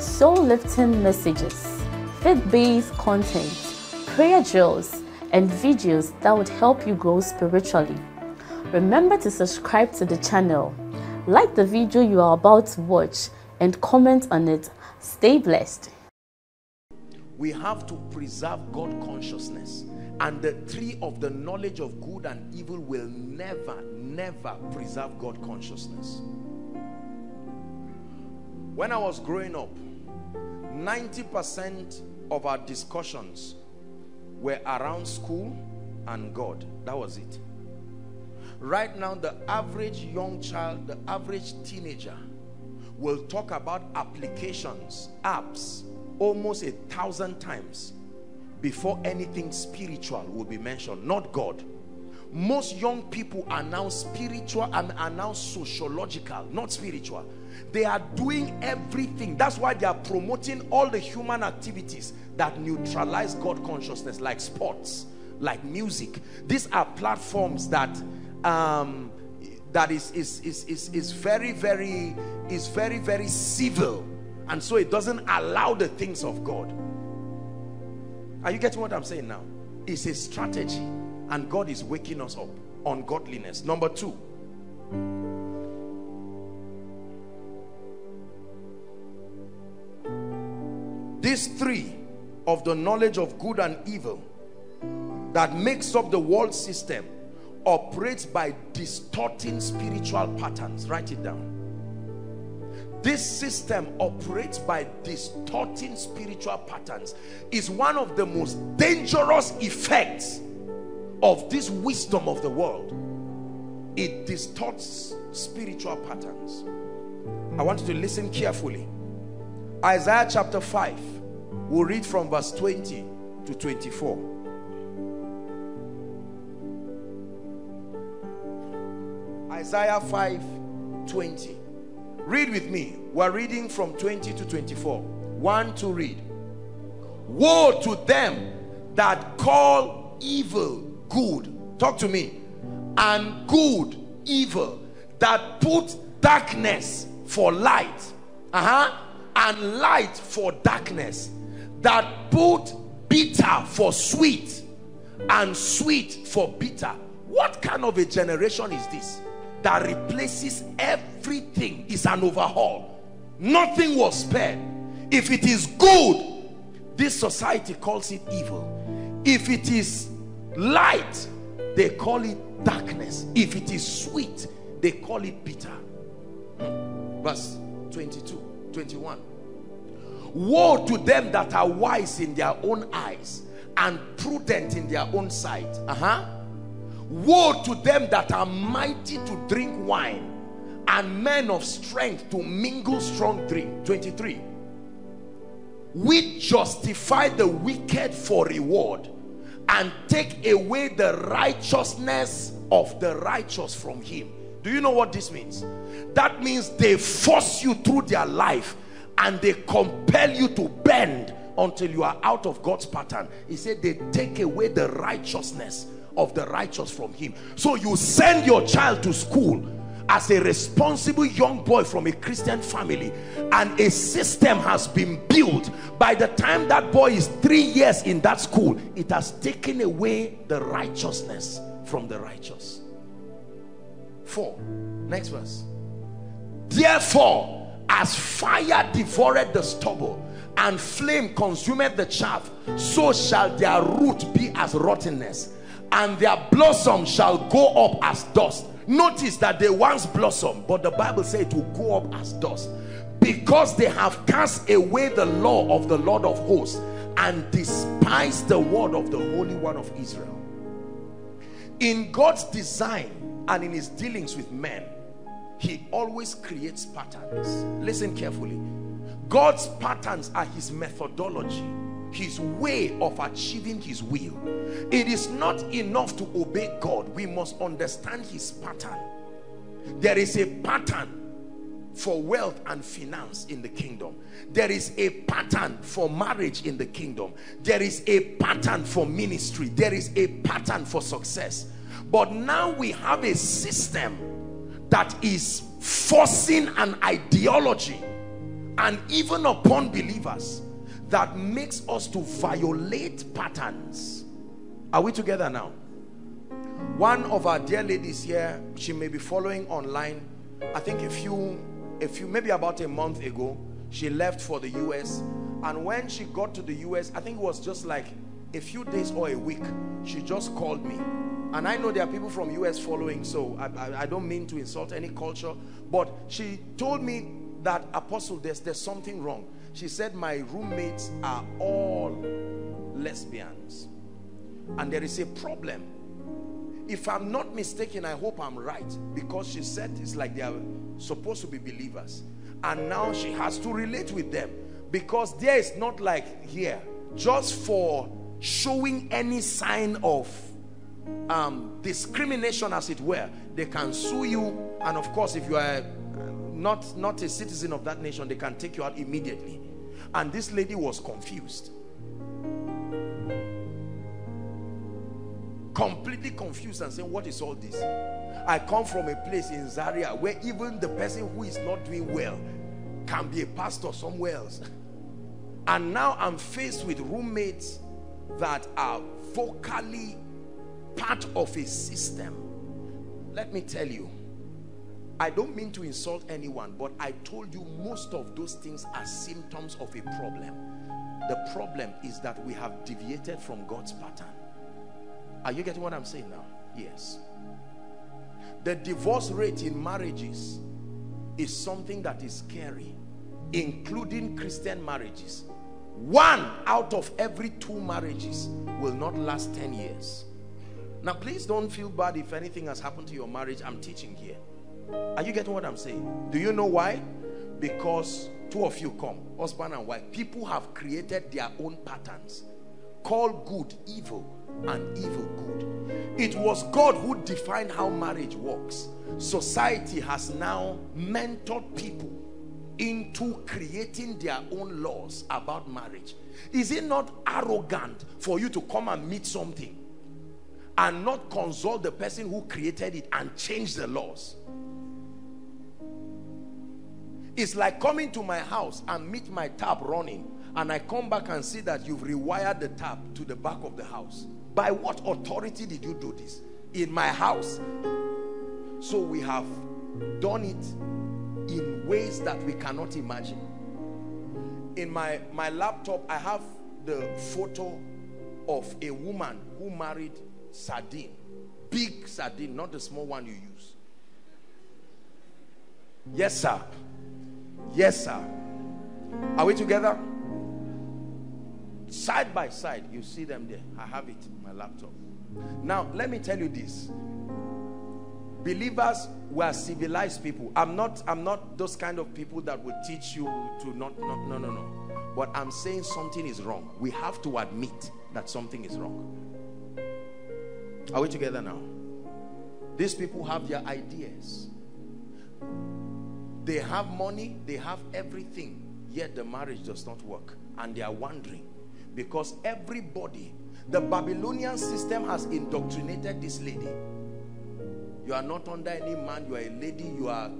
soul-lifting messages, faith-based content, prayer drills, and videos that would help you grow spiritually. Remember to subscribe to the channel, like the video you are about to watch, and comment on it. Stay blessed. We have to preserve God consciousness, and the tree of the knowledge of good and evil will never preserve God consciousness. When I was growing up, 90% of our discussions were around school and God. That was it. Right now, the average young child, the average teenager will talk about applications, apps, almost 1,000 times before anything spiritual will be mentioned, not God. Most young people are now spiritual and are now sociological, not spiritual. They are doing everything. That's why they are promoting all the human activities that neutralize God consciousness, like sports, like music. These are platforms that is very civil, and so it doesn't allow the things of God. Are you getting what I'm saying now? It's a strategy, and God is waking us up on godliness. Number two, this tree of the knowledge of good and evil that makes up the world system operates by distorting spiritual patterns. Write it down. This system operates by distorting spiritual patterns. Is one of the most dangerous effects of this wisdom of the world. It distorts spiritual patterns. I want you to listen carefully. Isaiah chapter 5, we'll read from verse 20 to 24. Isaiah 5:20. Read with me. We're reading from 20 to 24. 1, 2, read. Woe to them that call evil good. Talk to me. And good evil, that put darkness for light. And light for darkness, that put bitter for sweet and sweet for bitter. What kind of a generation is this that replaces everything? Is an overhaul. Nothing was spared. If it is good, this society calls it evil. If it is light, they call it darkness. If it is sweet, they call it bitter. Verse 22, 21. Woe to them that are wise in their own eyes and prudent in their own sight. Woe to them that are mighty to drink wine, and men of strength to mingle strong drink. 23. We justify the wicked for reward, and take away the righteousness of the righteous from him. Do you know what this means? That means they force you through their life, and they compel you to bend until you are out of God's pattern. He said they take away the righteousness of the righteous from him. So you send your child to school as a responsible young boy from a Christian family, and a system has been built. By the time that boy is 3 years in that school, it has taken away the righteousness from the righteous. 4. Next verse. Therefore, as fire devoured the stubble, and flame consumed the chaff, so shall their root be as rottenness, and their blossom shall go up as dust. Notice that they once blossomed, but the Bible says it will go up as dust, because they have cast away the law of the Lord of hosts, and despised the word of the Holy One of Israel. In God's design and in his dealings with men, he always creates patterns. Listen carefully. God's patterns are his methodology, his way of achieving his will. It is not enough to obey God. We must understand his pattern. There is a pattern for wealth and finance in the kingdom. There is a pattern for marriage in the kingdom. There is a pattern for ministry. There is a pattern for success. But now we have a system that is forcing an ideology, and even upon believers, that makes us to violate patterns. Are we together now? One of our dear ladies here, she may be following online. I think a few maybe about a month ago, she left for the US, and when she got to the US, I think it was just like a few days or a week, she just called me. And I know there are people from US following, so I don't mean to insult any culture, but she told me that, Apostle, there's something wrong. She said, my roommates are all lesbians, and there is a problem. If I'm not mistaken, I hope I'm right, because she said it's like they are supposed to be believers, and now she has to relate with them, because there is not like here just for showing any sign of discrimination, as it were. They can sue you, and of course if you are not a citizen of that nation, they can take you out immediately. And this lady was confused, completely confused, and saying, what is all this? I come from a place in Zaria where even the person who is not doing well can be a pastor somewhere else, and now I'm faced with roommates that are vocally part of a system. Let me tell you, I don't mean to insult anyone, but I told you most of those things are symptoms of a problem. The problem is that we have deviated from God's pattern. Are you getting what I'm saying now? Yes. The divorce rate in marriages is something that is scary, including Christian marriages. 1 out of every 2 marriages will not last 10 years. Now, please don't feel bad if anything has happened to your marriage. I'm teaching here. Are you getting what I'm saying? Do you know why? Because 2 of you come, husband and wife. People have created their own patterns. Call good evil and evil good. It was God who defined how marriage works. Society has now mentored people into creating their own laws about marriage. Is it not arrogant for you to come and meet something and not consult the person who created it and change the laws? It's like coming to my house and meet my tap running, and I come back and see that you've rewired the tap to the back of the house. By what authority did you do this? In my house. So we have done it in ways that we cannot imagine. In my laptop, I have the photo of a woman who married sardine. Big sardine, not the small one you use. Yes, sir. Yes, sir. Are we together? Side by side, you see them there. I have it in my laptop. Now, let me tell you this. Believers were civilized people. I'm not those kind of people that would teach you to no. But I'm saying something is wrong. We have to admit that something is wrong. Are we together now? These people have their ideas. They have money, they have everything, yet the marriage does not work. And they are wondering, because everybody, the Babylonian system has indoctrinated this lady. You are not under any man, you are a lady, you are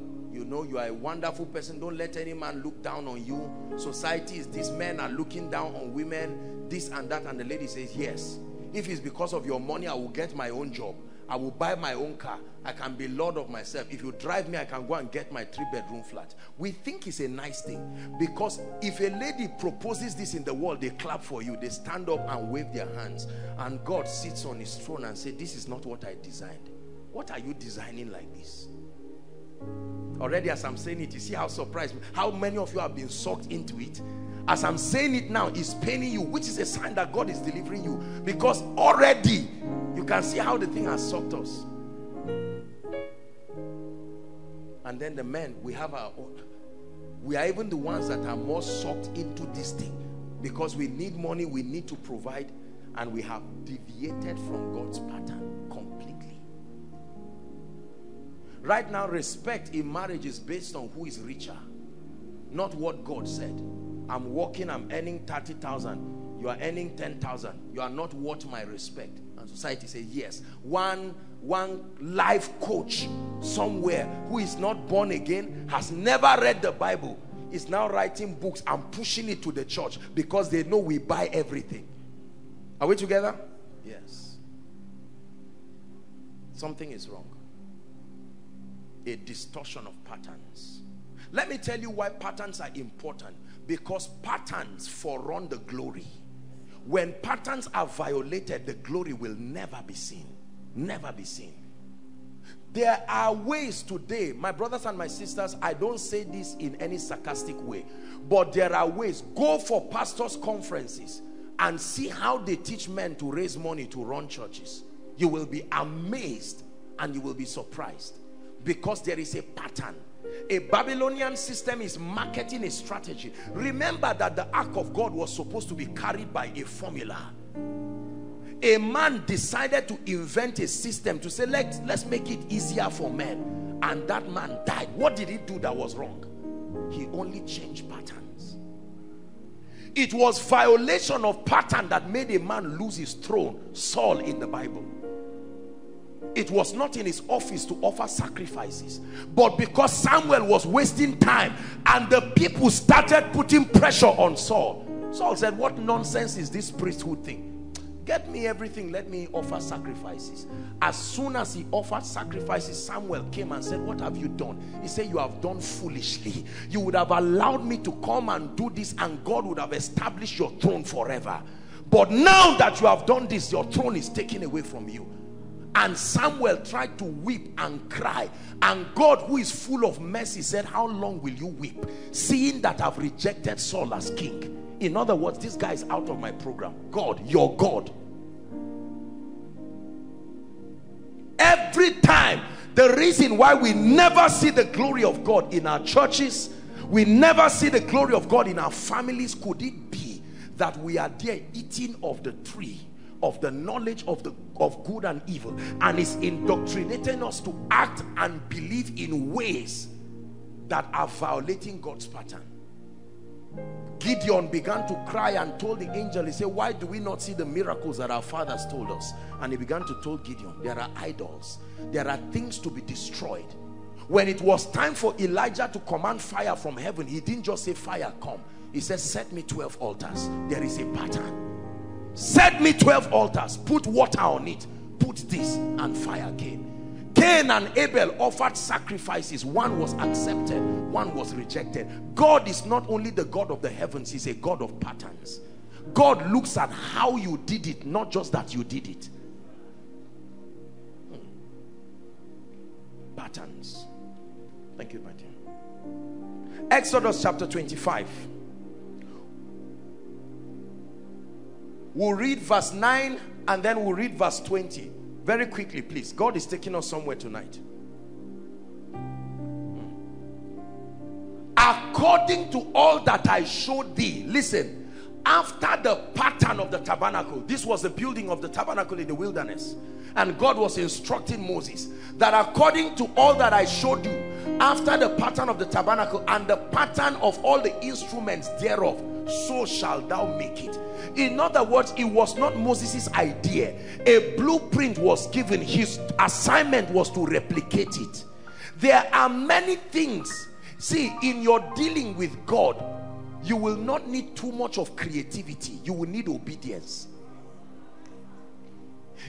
a wonderful person. Don't let any man look down on you. Society is this, men are looking down on women, this and that. And the lady says, yes, if it's because of your money, I will get my own job. I will buy my own car. I can be lord of myself. If you drive me, I can go and get my 3-bedroom flat. We think it's a nice thing, because if a lady proposes this in the world, they clap for you. They stand up and wave their hands. And God sits on his throne and says, this is not what I designed. What are you designing like this? Already as I'm saying it, you see how surprised, how many of you have been sucked into it. As I'm saying it now, it's paining you, which is a sign that God is delivering you, because already you can see how the thing has sucked us. And then the men, we have our own. We are even the ones that are more sucked into this thing, because we need money, we need to provide, and we have deviated from God's pattern completely. Right now, respect in marriage is based on who is richer, not what God said. I'm working, I'm earning 30,000. You are earning 10,000. You are not worth my respect. And society says, yes, one life coach somewhere who is not born again, has never read the Bible, is now writing books and pushing it to the church because they know we buy everything. Are we together? Yes. Something is wrong. A distortion of patterns. Let me tell you why patterns are important. Because patterns forerun the glory. When patterns are violated, the glory will never be seen. Never be seen. There are ways today, my brothers and my sisters, I don't say this in any sarcastic way, but there are ways. Go for pastors' conferences and see how they teach men to raise money to run churches. You will be amazed and you will be surprised, because there is a pattern. A Babylonian system is marketing a strategy. Remember that the ark of God was supposed to be carried by a formula. A man decided to invent a system to say, let's make it easier for men. And that man died. What did he do that was wrong? He only changed patterns. It was violation of pattern that made a man lose his throne, Saul in the Bible. It was not in his office to offer sacrifices, but because Samuel was wasting time and the people started putting pressure on Saul, Saul said, what nonsense is this priesthood thing? Get me everything, let me offer sacrifices. As soon as he offered sacrifices, Samuel came and said, what have you done? He said, you have done foolishly. You would have allowed me to come and do this, and God would have established your throne forever. But now that you have done this, your throne is taken away from you. And Samuel tried to weep and cry, and God, who is full of mercy, said, how long will you weep, seeing that I've rejected Saul as king? In other words, this guy is out of my program. God, your God. Every time, the reason why we never see the glory of God in our churches, we never see the glory of God in our families, could it be that we are there eating of the tree of the knowledge of good and evil, and is indoctrinating us to act and believe in ways that are violating God's pattern? Gideon began to cry and told the angel, he said, why do we not see the miracles that our fathers told us? And he began to tell Gideon, there are idols, there are things to be destroyed. When it was time for Elijah to command fire from heaven, he didn't just say, fire come. He said, set me 12 altars. There is a pattern. Set me 12 altars, put water on it, put this, and fire came. Cain and Abel offered sacrifices. One was accepted, one was rejected. God is not only the God of the heavens, he's a God of patterns. God looks at how you did it, not just that you did it. Patterns. Thank you, my dear. Exodus chapter 25. We'll read verse 9 and then we'll read verse 20. Very quickly, please. God is taking us somewhere tonight. According to all that I showed thee. Listen. After the pattern of the tabernacle. This was the building of the tabernacle in the wilderness. And God was instructing Moses that according to all that I showed you, after the pattern of the tabernacle and the pattern of all the instruments thereof, so shall thou make it. In other words, it was not Moses's idea. A blueprint was given. His assignment was to replicate it. There are many things. See, in your dealing with God, you will not need too much of creativity. You will need obedience.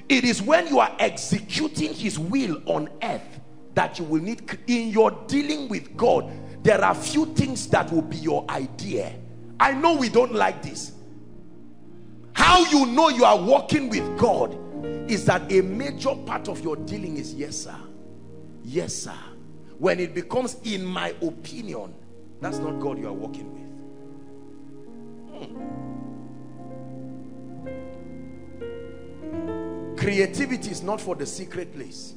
It is when you are executing his will on earth that you will need. In your dealing with God, there are few things that will be your idea. I know we don't like this. How you know you are walking with God is that a major part of your dealing is yes, sir. Yes, sir. When it becomes in my opinion, that's not God you are walking with. Creativity is not for the secret place.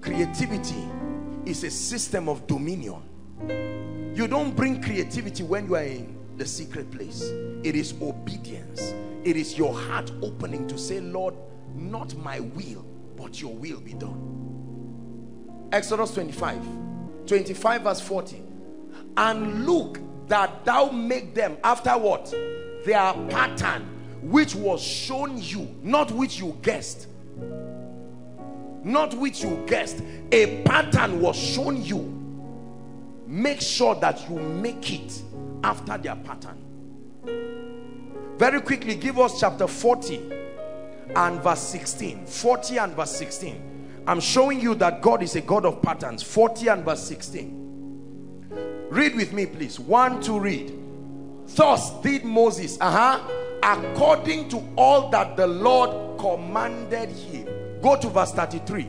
Creativity is a system of dominion. You don't bring creativity when you are in the secret place. It is obedience. It is your heart opening to say, Lord, not my will, but your will be done. Exodus 25 verse 40. And look that thou make them after what? Their pattern, which was shown you, not which you guessed. Not which you guessed. A pattern was shown you. Make sure that you make it after their pattern. Very quickly, give us chapter 40 and verse 16. 40 and verse 16. I'm showing you that God is a God of patterns. 40 and verse 16. Read with me, please. 1, 2, read. Thus did Moses, according to all that the Lord commanded him. Go to verse 33.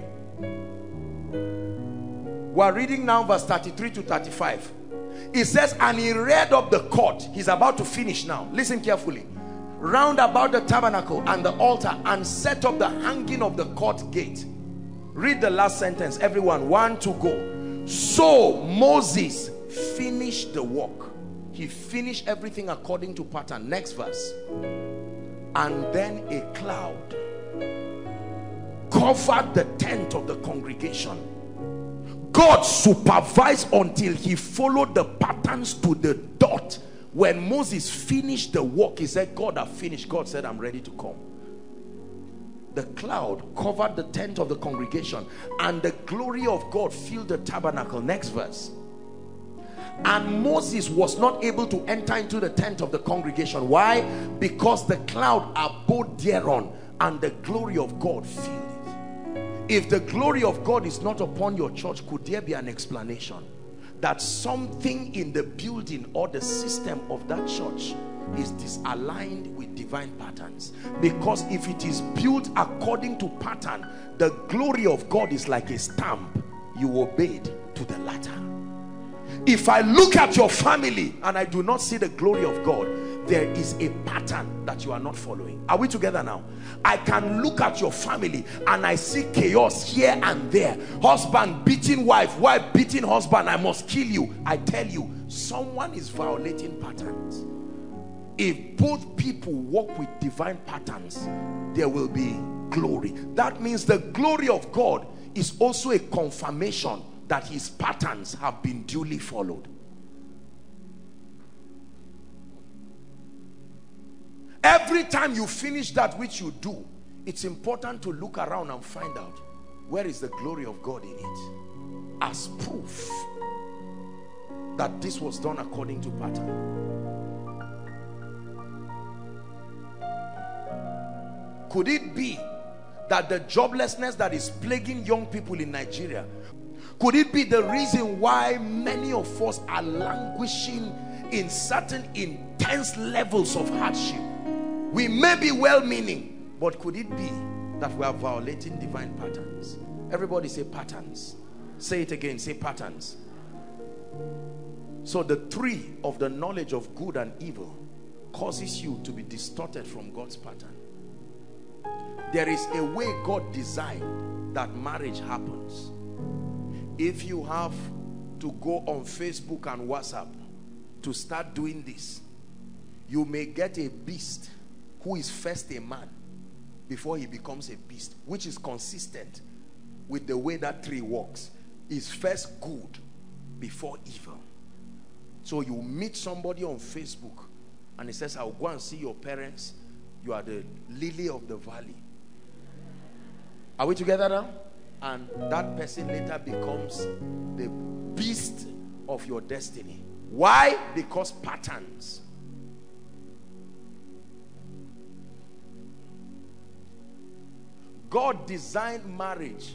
We are reading now verse 33 to 35. It says, and he reared up the court. He's about to finish now. Listen carefully. Round about the tabernacle and the altar, and set up the hanging of the court gate. Read the last sentence, everyone. 1, 2, go. So Moses finished the work. He finished everything according to pattern. Next verse. And then a cloud covered the tent of the congregation. God supervised until he followed the patterns to the dot. When Moses finished the work, he said, God, I've finished. God said, I'm ready to come. The cloud covered the tent of the congregation, and the glory of God filled the tabernacle. Next verse. And Moses was not able to enter into the tent of the congregation. Why? Because the cloud abode thereon, and the glory of God filled. If the glory of God is not upon your church, could there be an explanation that something in the building or the system of that church is disaligned with divine patterns? Because if it is built according to pattern, the glory of God is like a stamp. You obeyed to the latter. If I look at your family and I do not see the glory of God, there is a pattern that you are not following. Are we together now? I can look at your family and I see chaos here and there. Husband beating wife, wife beating husband. I must kill you. I tell you, someone is violating patterns. If both people walk with divine patterns, there will be glory. That means the glory of God is also a confirmation that his patterns have been duly followed. Every time you finish that which you do, it's important to look around and find out where is the glory of God in it, as proof that this was done according to pattern. Could it be that the joblessness that is plaguing young people in Nigeria, could it be the reason why many of us are languishing in certain intense levels of hardship? We may be well-meaning, but could it be that we are violating divine patterns? Everybody say patterns. Say it again, say patterns. So the tree of the knowledge of good and evil causes you to be distorted from God's pattern. There is a way God designed that marriage happens. If you have to go on Facebook and WhatsApp to start doing this, you may get a beast who is first a man before he becomes a beast, which is consistent with the way that tree works. Is first good before evil. So you meet somebody on Facebook and he says, I'll go and see your parents. You are the lily of the valley. Are we together now? And that person later becomes the beast of your destiny. Why? Because patterns. God designed marriage,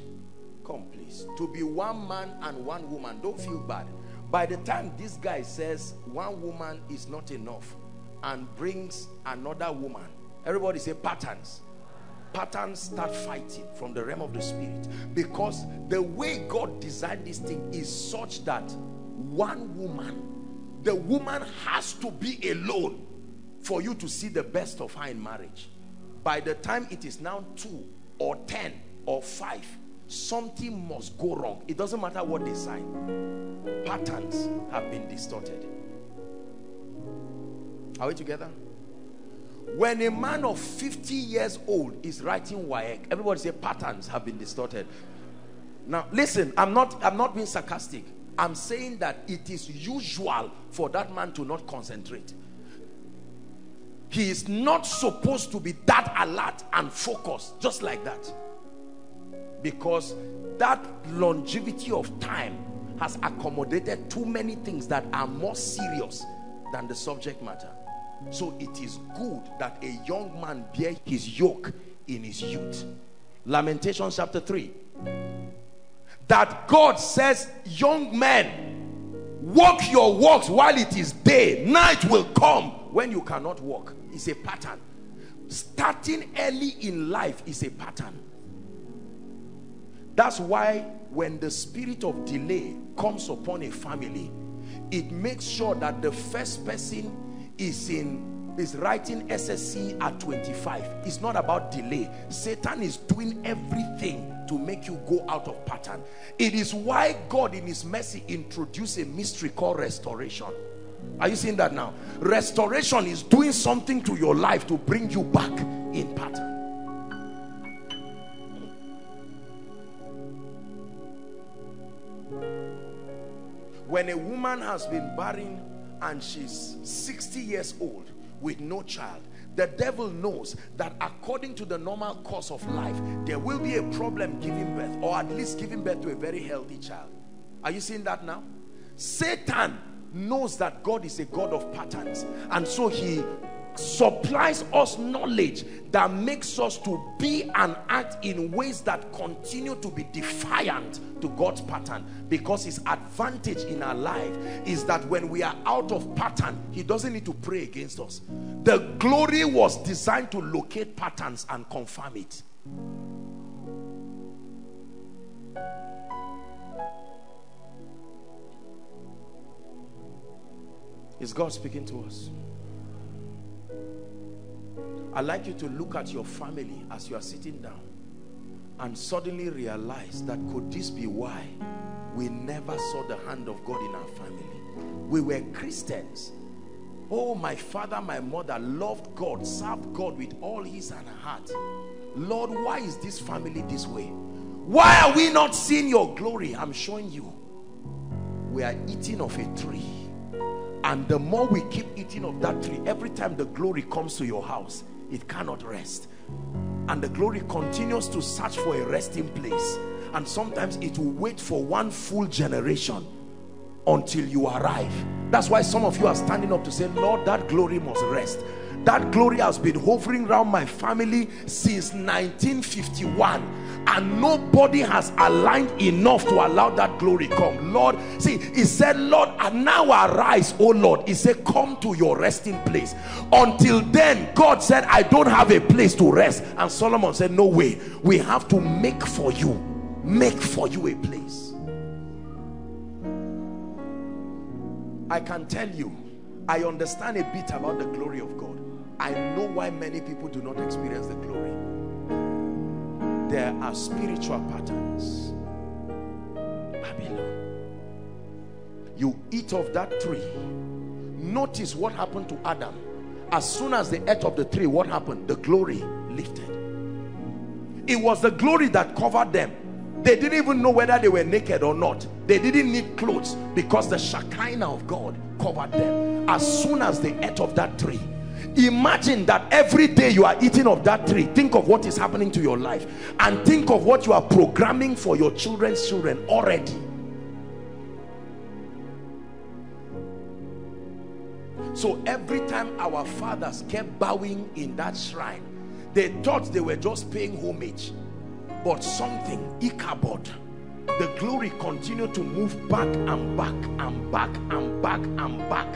come please, to be one man and one woman. Don't feel bad. By the time this guy says one woman is not enough and brings another woman, everybody say patterns. Patterns start fighting from the realm of the spirit, because the way God designed this thing is such that one woman, the woman has to be alone for you to see the best of her in marriage. By the time it is now 2 or 10 or 5, something must go wrong. It doesn't matter what they sign. Patterns have been distorted. Are we together? When a man of 50 years old is writing WAEC, everybody say patterns have been distorted. Now listen, I'm not being sarcastic. I'm saying that it is usual for that man to not concentrate. He is not supposed to be that alert and focused just like that, because that longevity of time has accommodated too many things that are more serious than the subject matter. So it is good that a young man bear his yoke in his youth. Lamentations chapter 3. That God says, young men, walk your walks while it is day. Night will come when you cannot walk. It's a pattern. Starting early in life is a pattern. That's why when the spirit of delay comes upon a family, it makes sure that the first person is writing SSC at 25. It's not about delay. Satan is doing everything to make you go out of pattern. It is why God in his mercy introduced a mystery called restoration. Are you seeing that now? Restoration is doing something to your life to bring you back in pattern. When a woman has been barren and she's 60 years old with no child, the devil knows that according to the normal course of life, there will be a problem giving birth, or at least giving birth to a very healthy child. Are you seeing that now? Satan knows that God is a God of patterns, and so he supplies us knowledge that makes us to be and act in ways that continue to be defiant to God's pattern, because his advantage in our life is that when we are out of pattern, he doesn't need to pray against us. The glory was designed to locate patterns and confirm it. Is God speaking to us? I'd like you to look at your family as you are sitting down and suddenly realize that could this be why we never saw the hand of God in our family? We were Christians. Oh, my father, my mother loved God, served God with all his and her heart. Lord, why is this family this way? Why are we not seeing your glory? I'm showing you. We are eating of a tree. And the more we keep eating of that tree, every time the glory comes to your house, it cannot rest. And the glory continues to search for a resting place. And sometimes it will wait for one full generation until you arrive. That's why some of you are standing up to say, Lord, that glory must rest. That glory has been hovering around my family since 1951, and nobody has aligned enough to allow that glory come. Lord, see, he said, Lord, and now arise, oh Lord. He said, come to your resting place. Until then, God said, I don't have a place to rest. And Solomon said, no way. We have to make for you a place. I can tell you, I understand a bit about the glory of God. I know why many people do not experience the glory. There are spiritual patterns. Babylon. You eat of that tree. Notice what happened to Adam. As soon as they ate of the tree, what happened? The glory lifted. It was the glory that covered them. They didn't even know whether they were naked or not. They didn't need clothes because the Shekinah of God covered them. As soon as they ate of that tree, imagine that every day you are eating of that tree. Think of what is happening to your life, and think of what you are programming for your children's children already. So every time our fathers kept bowing in that shrine, they thought they were just paying homage, but something, Ichabod, the glory continued to move back and back and back and back and back.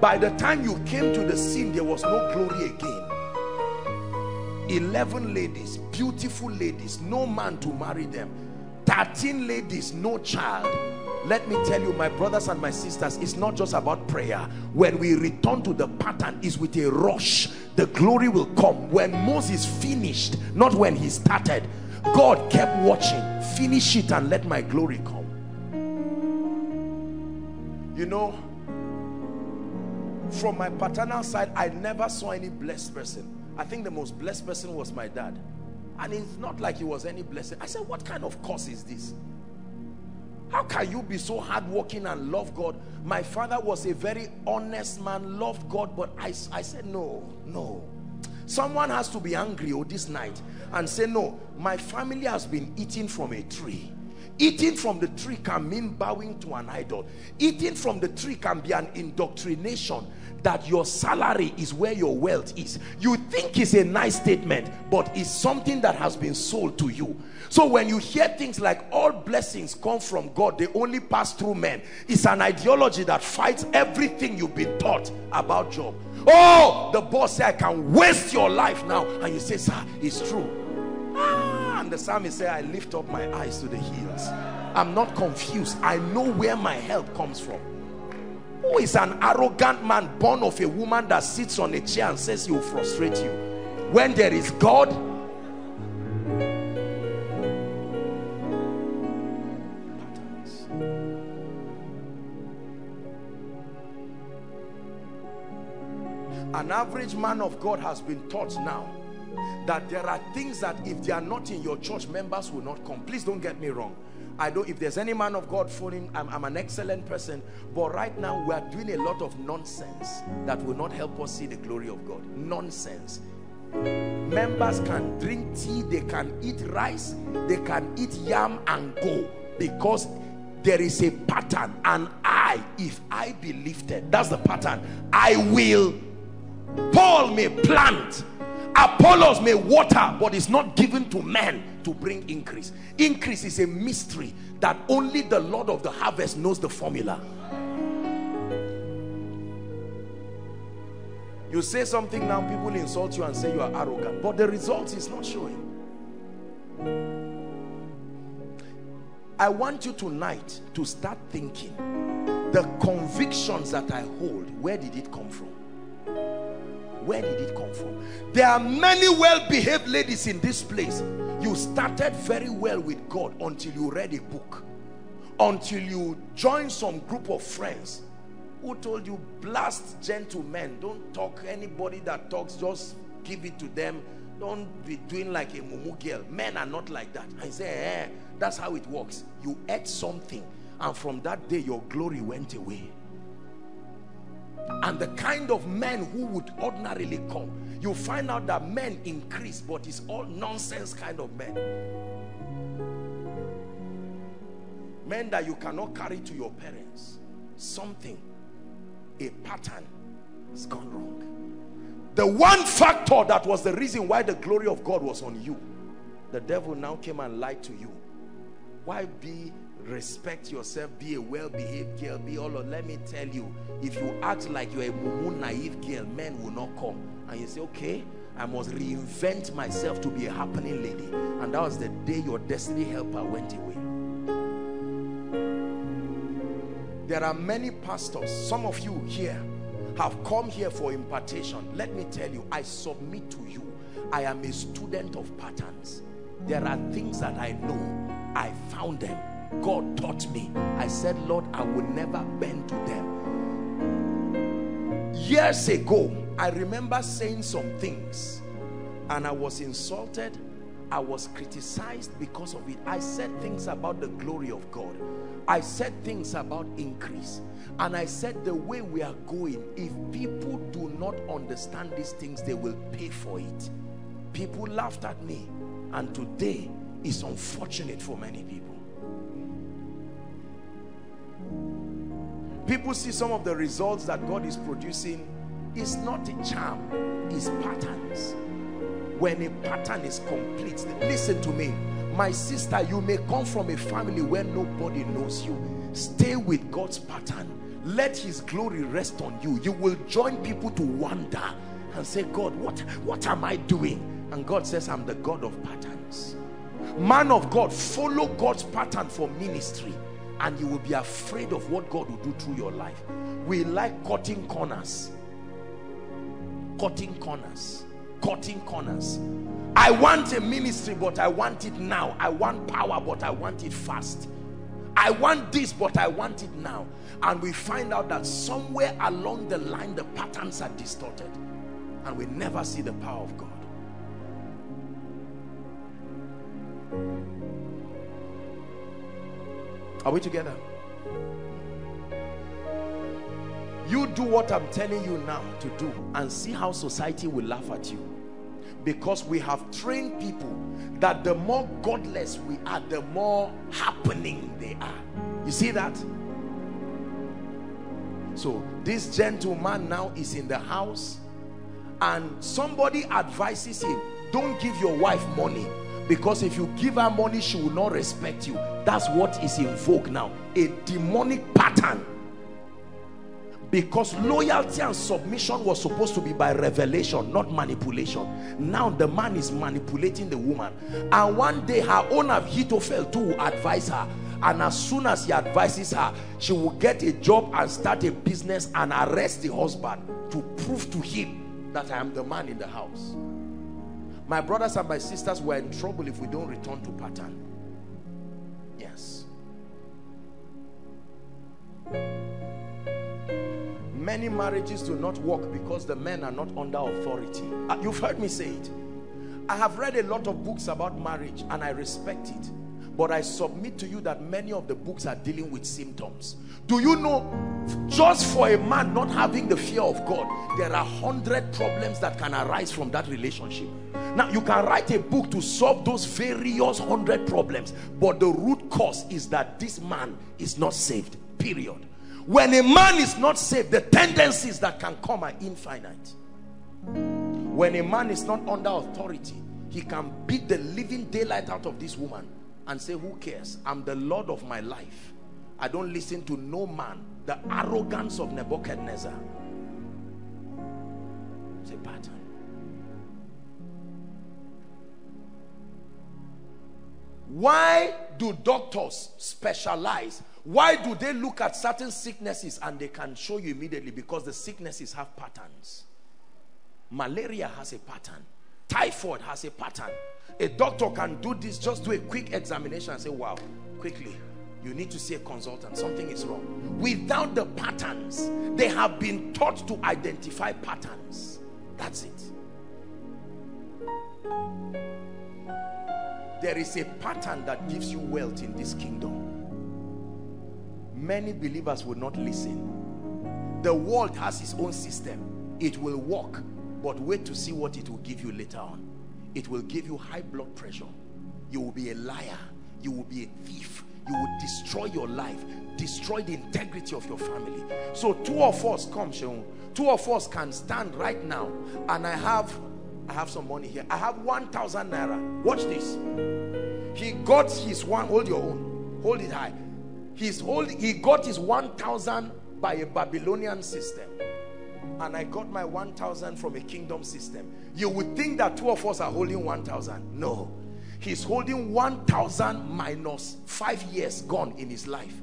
By the time you came to the scene, there was no glory again. 11 ladies, beautiful ladies, no man to marry them. 13 ladies, no child. Let me tell you, my brothers and my sisters, it's not just about prayer. When we return to the pattern, it's with a rush. The glory will come when Moses finished, not when he started. God kept watching. Finish it and let my glory come. You know, from my paternal side, I never saw any blessed person. I think the most blessed person was my dad. And it's not like he was any blessing. I said, what kind of curse is this? How can you be so hardworking and love God? My father was a very honest man, loved God, but I said, no. Someone has to be angry this night and say, no, my family has been eating from a tree. Eating from the tree can mean bowing to an idol. Eating from the tree can be an indoctrination that your salary is where your wealth is. You think it's a nice statement, but it's something that has been sold to you. So when you hear things like all blessings come from God, they only pass through men, it's an ideology that fights everything you've been taught about Job. Oh, the boss said, I can waste your life now. And you say, sir, it's true. And the psalmist said, I lift up my eyes to the hills. I'm not confused. I know where my help comes from. Who is an arrogant man born of a woman that sits on a chair and says he will frustrate you? When there is God. Patterns. An average man of God has been taught now that there are things that if they are not in your church, members will not come. Please don't get me wrong. I don't, if there's any man of God phoning, I'm an excellent person, but right now we are doing a lot of nonsense that will not help us see the glory of God. Nonsense. Members can drink tea, they can eat rice, they can eat yam and go, because there is a pattern. And if I be lifted, that's the pattern. I will. Paul may plant, Apollos may water, but it's not given to man to bring increase. Increase is a mystery that only the Lord of the harvest knows the formula. You say something now, people insult you and say you are arrogant, but the result is not showing. I want you tonight to start thinking, the convictions that I hold, where did it come from? Where did it come from? There are many well-behaved ladies in this place. You started very well with God until you read a book, until you joined some group of friends who told you, blast gentlemen, don't talk, anybody that talks, just give it to them, don't be doing like a mumu girl, men are not like that. I say, eh, that's how it works. You ate something, and from that day your glory went away. And the kind of men who would ordinarily come, you find out that men increase, but it's all nonsense kind of men. Men that you cannot carry to your parents. Something, a pattern has gone wrong. The one factor that was the reason why the glory of God was on you, the devil now came and lied to you. Why be? Respect yourself, be a well-behaved girl, be all of, let me tell you, if you act like you're a mumu naive girl, men will not come. And you say, okay, I must reinvent myself to be a happening lady. And that was the day your destiny helper went away. There are many pastors, some of you here have come here for impartation. Let me tell you, I submit to you, I am a student of patterns. There are things that I know, I found them, God taught me. I said, Lord, I will never bend to them. Years ago, I remember saying some things and I was insulted. I was criticized because of it. I said things about the glory of God. I said things about increase. And I said, the way we are going, if people do not understand these things, they will pay for it. People laughed at me. And today is unfortunate for many people. People see some of the results that God is producing. It's not a charm, it's patterns. When a pattern is complete, listen to me, my sister, you may come from a family where nobody knows you. Stay with God's pattern. Let his glory rest on you. You will join people to wonder and say, God, what am I doing? And God says, I'm the God of patterns. Man of God, follow God's pattern for ministry. And you will be afraid of what God will do through your life. We like cutting corners. Cutting corners. cutting corners. I want a ministry, but I want it now. I want power, but I want it fast. I want this, but I want it now. And we find out that somewhere along the line, the patterns are distorted. And we never see the power of God. Are we together? You do what I'm telling you now to do and see how society will laugh at you. Because we have trained people that the more godless we are, the more happening they are. You see that? So this gentleman now is in the house and somebody advises him, don't give your wife money, because if you give her money, she will not respect you. That's what is in vogue now. A demonic pattern. Because loyalty and submission was supposed to be by revelation, not manipulation. Now the man is manipulating the woman. And one day her owner, Hitofel, too, will advise her. And as soon as he advises her, she will get a job and start a business and arrest the husband to prove to him that I am the man in the house. My brothers and my sisters, we're in trouble if we don't return to pattern. Yes. Many marriages do not work because the men are not under authority. You've heard me say it. I have read a lot of books about marriage and I respect it. But I submit to you that many of the books are dealing with symptoms. Do you know, just for a man not having the fear of God, there are 100 problems that can arise from that relationship. Now, you can write a book to solve those various 100 problems. But the root cause is that this man is not saved, period. When a man is not saved, the tendencies that can come are infinite. When a man is not under authority, he can beat the living daylight out of this woman and say, who cares? I'm the Lord of my life. I don't listen to no man. The arrogance of Nebuchadnezzar. It's a pattern. Why do doctors specialize? Why do they look at certain sicknesses and they can show you immediately? Because the sicknesses have patterns. Malaria has a pattern. Typhoid has a pattern. A doctor can do this, just do a quick examination and say, wow, quickly, you need to see a consultant. Something is wrong. Without the patterns, they have been taught to identify patterns. That's it. There is a pattern that gives you wealth in this kingdom. Many believers will not listen. The world has its own system. It will work, but wait to see what it will give you later on. It will give you high blood pressure. You will be a liar. You will be a thief. You will destroy your life, destroy the integrity of your family. So two of us, come Sheung, two of us can stand right now, and I have some money here. I have 1,000 naira. Watch this. He got his one. Hold your own. Hold it high. He got his 1,000 by a Babylonian system, and I got my 1,000 from a kingdom system. You would think that two of us are holding 1,000. No, he's holding 1,000 minus 5 years gone in his life.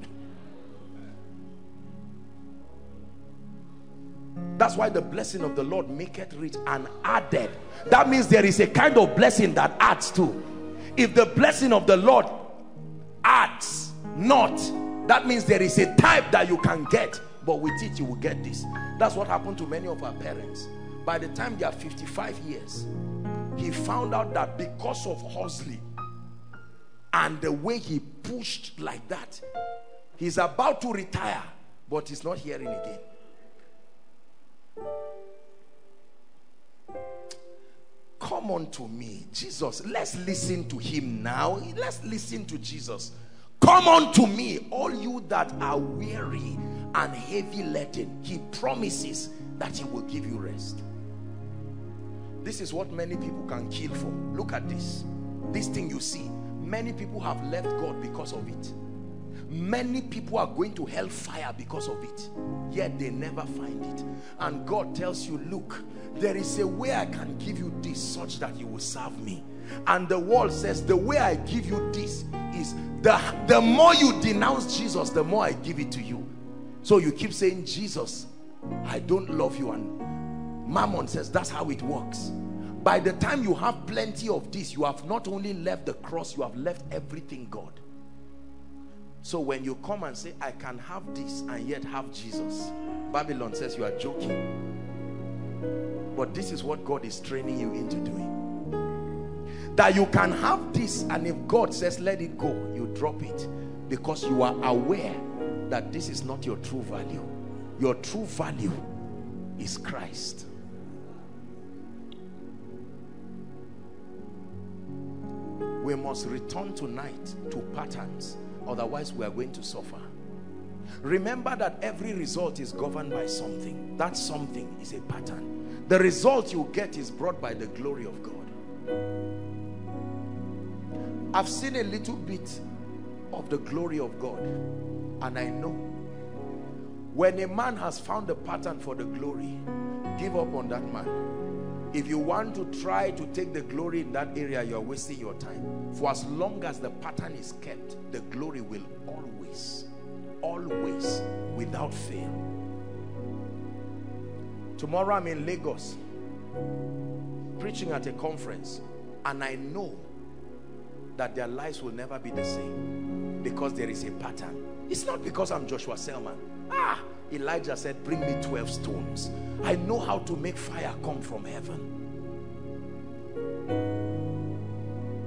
That's why the blessing of the Lord maketh rich and added. That means there is a kind of blessing that adds to. If the blessing of the Lord adds not, that means there is a type that you can get, but with it you will get this. That's what happened to many of our parents. By the time they are 55 years, he found out that because of hustling and the way he pushed like that, he's about to retire, but he's not hearing again. Come on to me, Jesus. Let's listen to him now. Let's listen to Jesus. Come unto me, all you that are weary and heavy laden. He promises that he will give you rest. This is what many people can kill for. Look at this. This thing you see. Many people have left God because of it. Many people are going to hellfire because of it. Yet they never find it. And God tells you, look, there is a way I can give you this such that you will serve me. And the world says, the way I give you this is the more you denounce Jesus, the more I give it to you. So you keep saying, Jesus, I don't love you. And Mammon says, that's how it works. By the time you have plenty of this, you have not only left the cross, you have left everything God. So when you come and say, I can have this and yet have Jesus, Babylon says you are joking. But this is what God is training you into doing. That you can have this, and if God says let it go, you drop it. Because you are aware that this is not your true value. Your true value is Christ. We must return tonight to patterns, otherwise we are going to suffer. Remember that every result is governed by something. That something is a pattern. The result you get is brought by the glory of God. I've seen a little bit of the glory of God, and I know when a man has found a pattern for the glory, give up on that man. If you want to try to take the glory in that area, you are wasting your time. For as long as the pattern is kept, the glory will always, always, without fail. Tomorrow I'm in Lagos, preaching at a conference, and I know that their lives will never be the same because there is a pattern. It's not because I'm Joshua Selman. Elijah said, bring me 12 stones. I know how to make fire come from heaven.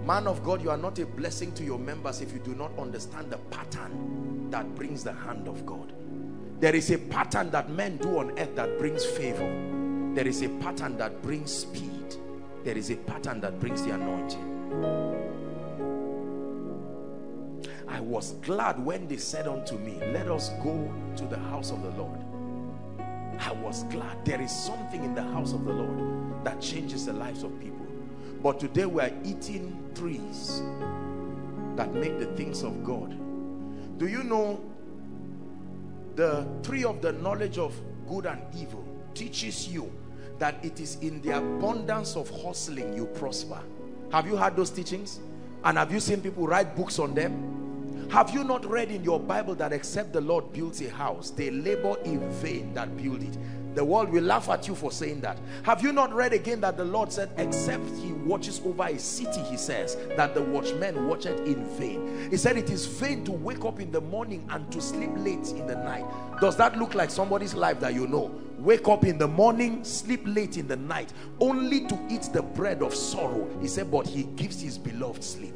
Man of God, you are not a blessing to your members if you do not understand the pattern that brings the hand of God. There is a pattern that men do on earth that brings favor. There is a pattern that brings speed. There is a pattern that brings the anointing. I was glad when they said unto me, let us go to the house of the Lord. I was glad. There is something in the house of the Lord that changes the lives of people. But today we are eating trees that make the things of God. Do you know the tree of the knowledge of good and evil teaches you that it is in the abundance of hustling you prosper? Have you heard those teachings? And have you seen people write books on them? Have you not read in your Bible that except the Lord builds a house, they labor in vain that build it? The world will laugh at you for saying that. Have you not read again that the Lord said, except he watches over a city, he says, that the watchman watcheth in vain? He said it is vain to wake up in the morning and to sleep late in the night. Does that look like somebody's life that you know? Wake up in the morning, sleep late in the night, only to eat the bread of sorrow. He said, but he gives his beloved sleep.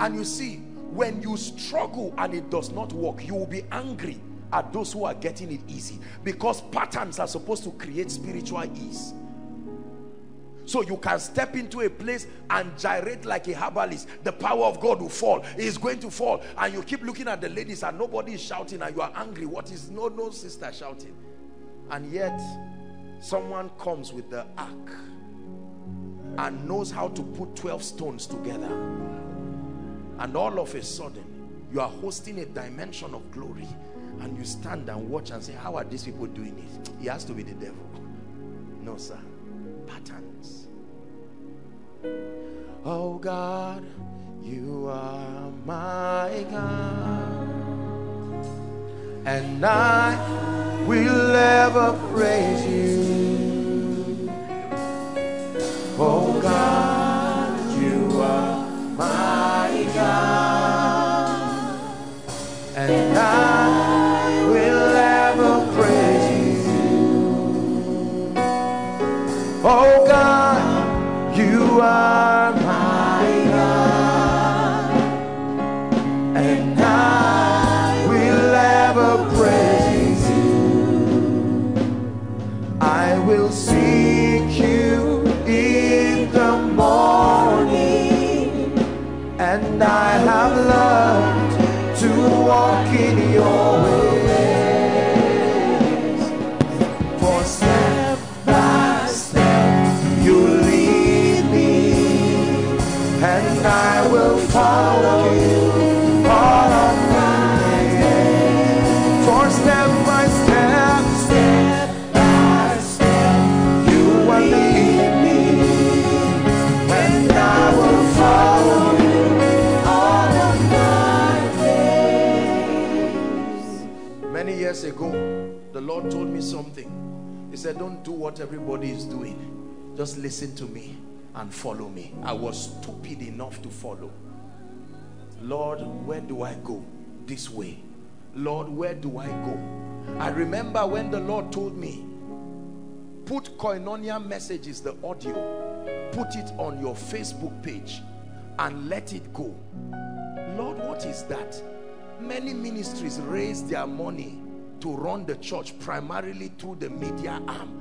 And you see, when you struggle and it does not work, you will be angry at those who are getting it easy, because patterns are supposed to create spiritual ease. So you can step into a place and gyrate like a herbalist. The power of God will fall. It is going to fall. And you keep looking at the ladies and nobody is shouting and you are angry. What is no sister shouting? And yet, someone comes with the ark and knows how to put 12 stones together. And all of a sudden, you are hosting a dimension of glory. And you stand and watch and say, how are these people doing it? It has to be the devil. No, sir. Patterns. Oh God, you are my God. And I will ever praise you. Oh God, you are my God, and I will ever praise you. Oh God, you are my God, and I will ever praise you. I years ago, the Lord told me something. He said, don't do what everybody is doing. Just listen to me and follow me. I was stupid enough to follow. Lord, where do I go? This way. Lord, where do I go? I remember when the Lord told me, put Koinonia messages, the audio, put it on your Facebook page and let it go. Lord, what is that? Many ministries raise their money to run the church primarily through the media arm.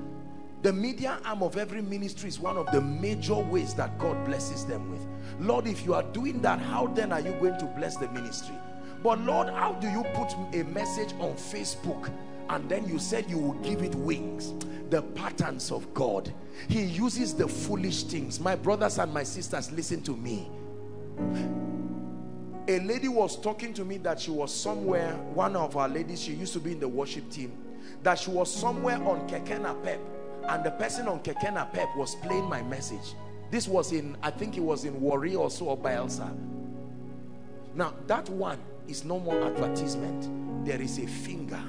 The media arm of every ministry is one of the major ways that God blesses them with. Lord, if you are doing that, how then are you going to bless the ministry? But Lord, how do you put a message on Facebook and then you said you will give it wings? The patterns of God. He uses the foolish things. My brothers and my sisters, listen to me. A lady was talking to me that she was somewhere, one of our ladies, she used to be in the worship team, that she was somewhere on Kekena Pep, and the person on Kekena Pep was playing my message. This was in, I think it was in Warri or so, or Bielsa. Now, that one is no more advertisement. There is a finger.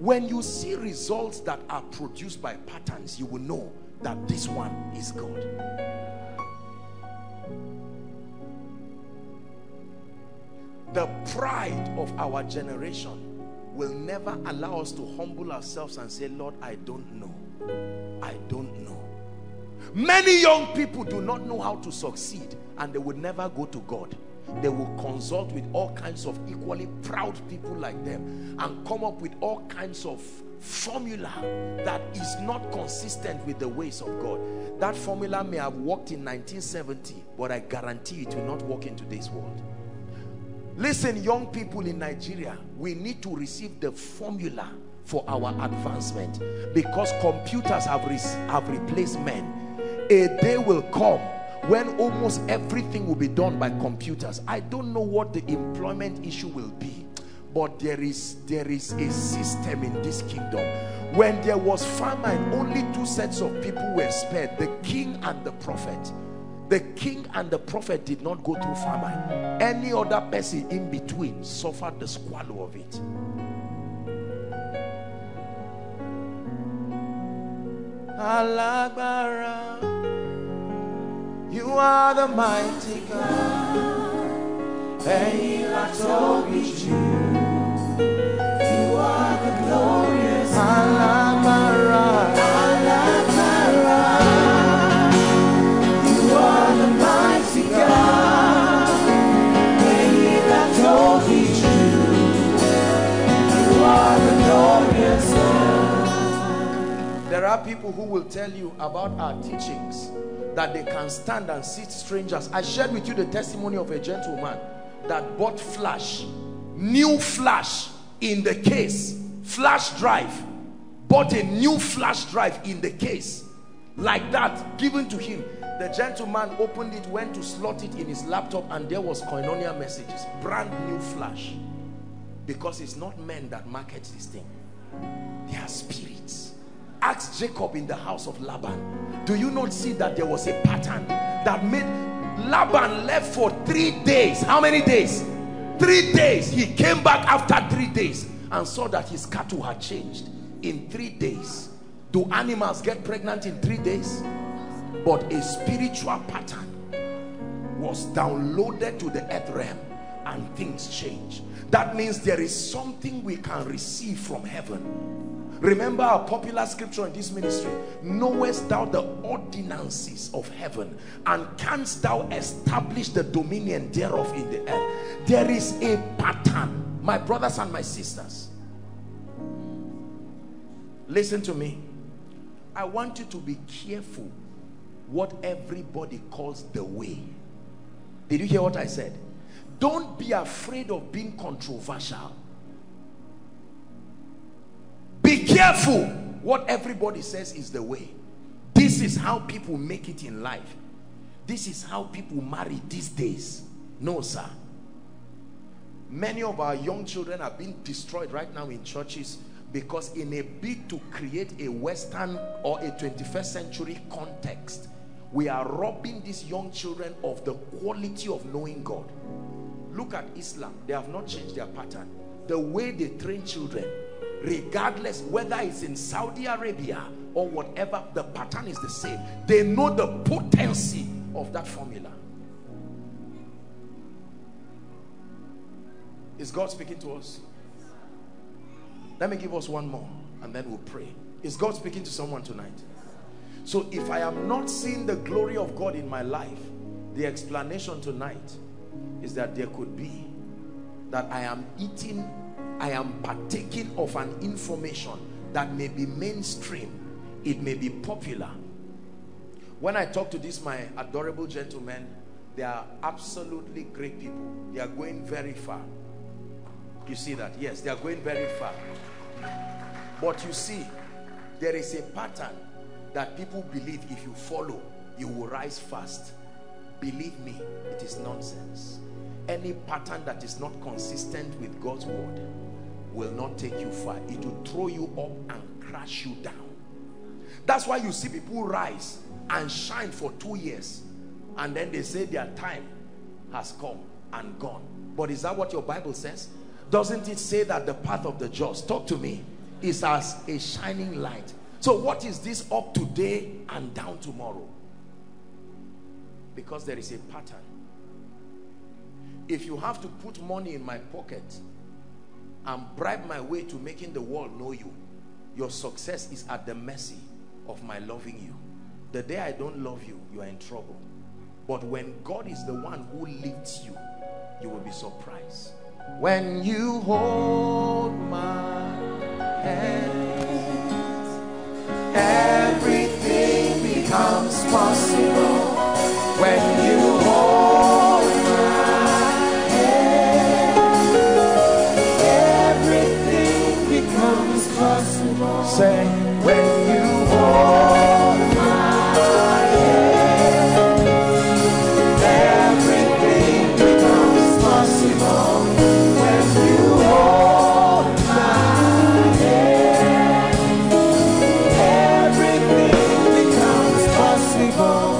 When you see results that are produced by patterns, you will know that this one is God. The pride of our generation will never allow us to humble ourselves and say, Lord, I don't know. I don't know. Many young people do not know how to succeed, and they will never go to God. They will consult with all kinds of equally proud people like them and come up with all kinds of formula that is not consistent with the ways of God. That formula may have worked in 1970, but I guarantee it will not work in today's world. Listen, young people in Nigeria, we need to receive the formula for our advancement, because computers have replaced men. A day will come when almost everything will be done by computers. I don't know what the employment issue will be, but there is a system in this kingdom. When there was famine, only two sets of people were spared, the king and the prophet. The king and the prophet did not go through famine. Any other person in between suffered the squalor of it. Alagbara, you are the mighty God. Hey, you are the glorious Alagbara. There are people who will tell you about our teachings that they can stand and sit strangers. I shared with you the testimony of a gentleman that bought flash, new flash in the case, flash drive, bought a new flash drive in the case, like that, given to him. The gentleman opened it, went to slot it in his laptop, and there was Koinonia messages, brand new flash. Because it's not men that market this thing, they are spirits. Ask Jacob in the house of Laban. Do you not see that there was a pattern that made Laban left for 3 days? How many days? 3 days. He came back after 3 days and saw that his cattle had changed in 3 days. Do animals get pregnant in 3 days? But a spiritual pattern was downloaded to the earth realm and things changed. That means there is something we can receive from heaven. Remember our popular scripture in this ministry, knowest thou the ordinances of heaven, and canst thou establish the dominion thereof in the earth? There is a pattern, my brothers and my sisters. Listen to me. I want you to be careful what everybody calls the way. Did you hear what I said? Don't be afraid of being controversial. Be careful what everybody says is the way. This is how people make it in life. This is how people marry these days. No, sir. Many of our young children are being destroyed right now in churches because in a bid to create a Western or a 21st century context, we are robbing these young children of the quality of knowing God. Look at Islam. They have not changed their pattern. The way they train children regardless whether it's in Saudi Arabia or whatever, the pattern is the same. They know the potency of that formula. Is God speaking to us? Let me give us one more and then we'll pray. Is God speaking to someone tonight? So if I am not seeing the glory of God in my life, the explanation tonight is that there could be that I am partaking of an information that may be mainstream, it may be popular. When I talk to my adorable gentlemen, they are absolutely great people. They are going very far. You see that? Yes, they are going very far. But you see, there is a pattern that people believe if you follow, you will rise fast. Believe me, it is nonsense. Any pattern that is not consistent with God's word will not take you far. It will throw you up and crash you down. That's why you see people rise and shine for 2 years, and then they say their time has come and gone. But is that what your Bible says? Doesn't it say that the path of the just, talk to me, is as a shining light? So what is this up today and down tomorrow? Because there is a pattern. If you have to put money in my pocket and bribe my way to making the world know you, your success is at the mercy of my loving you. The day I don't love you, you are in trouble. But when God is the one who lifts you, you will be surprised. When you hold my hand, everything becomes possible. When you hold my hand, everything becomes possible. Say, when you hold my hand, everything becomes possible. When you hold my hand, everything becomes possible.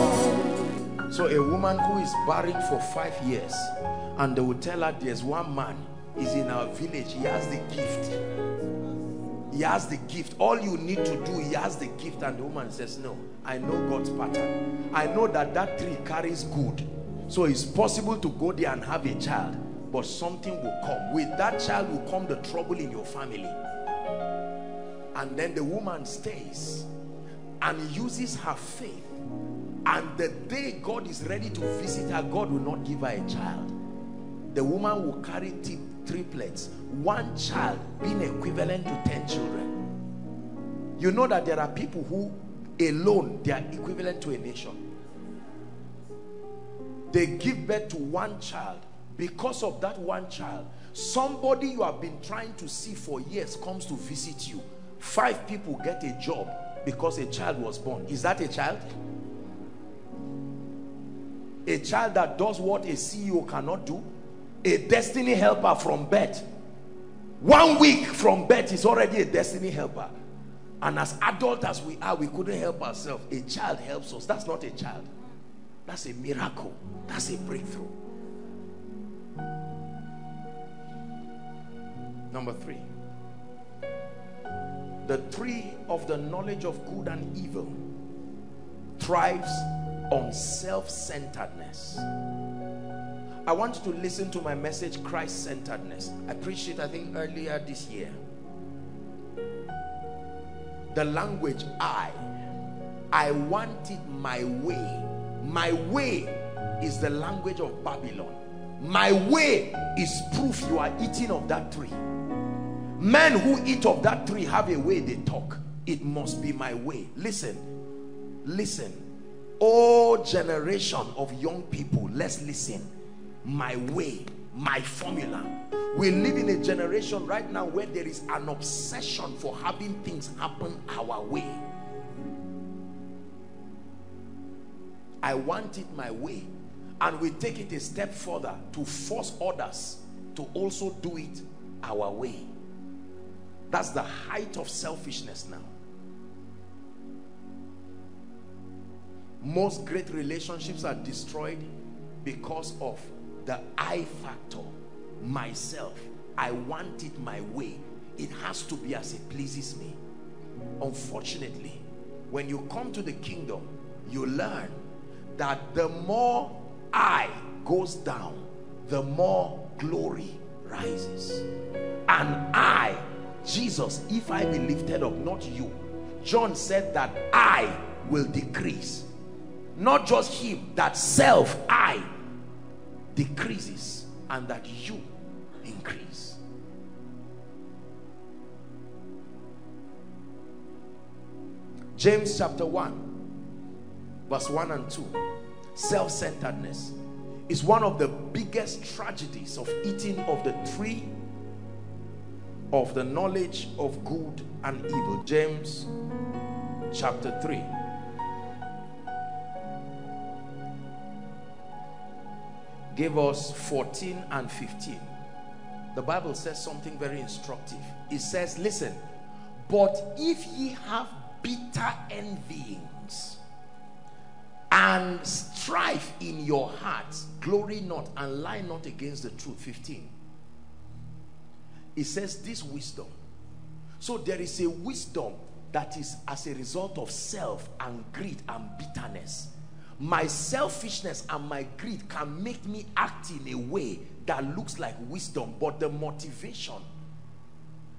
So a woman who is barren for 5 years, and they will tell her, there's one man is in our village, he has the gift. He has the gift. All you need to do, he has the gift. And the woman says, no, I know God's pattern. I know that that tree carries good. So it's possible to go there and have a child, but something will come. With that child will come the trouble in your family. And then the woman stays and uses her faith. And the day God is ready to visit her, God will not give her a child. The woman will carry triplets. One child being equivalent to 10 children. You know that there are people who alone, they are equivalent to a nation. They give birth to one child. Because of that one child, somebody you have been trying to see for years comes to visit you. 5 people get a job because a child was born. Is that a child? A child that does what a CEO cannot do. A destiny helper from birth. 1 week from birth is already a destiny helper. And as adult as we are, we couldn't help ourselves. A child helps us. That's not a child. That's a miracle. That's a breakthrough. Number 3. The tree of the knowledge of good and evil thrives on self-centeredness. I want you to listen to my message, Christ-centeredness. I preached it, I think, earlier this year. The language I want it my way. My way is the language of Babylon. My way is proof you are eating of that tree. Men who eat of that tree have a way they talk. It must be my way. Listen, listen. Oh, generation of young people, let's listen. My way, my formula. We live in a generation right now where there is an obsession for having things happen our way. I want it my way. And we take it a step further to force others to also do it our way. That's the height of selfishness now. Most great relationships are destroyed because of the I factor. Myself. I want it my way. It has to be as it pleases me. Unfortunately, when you come to the kingdom, you learn that the more I goes down, the more glory rises. And I, Jesus, if I be lifted up, not you. John said that I will decrease. Not just him, that self, I, decreases and that you increase. James chapter 1, verse 1 and 2. Self-centeredness is one of the biggest tragedies of eating of the tree of the knowledge of good and evil. James chapter 3. Give us 14 and 15. The Bible says something very instructive. It says, listen, but if ye have bitter envyings and strife in your hearts, glory not and lie not against the truth. 15. It says this wisdom. So there is a wisdom that is as a result of self and greed and bitterness. My selfishness and my greed can make me act in a way that looks like wisdom, but the motivation,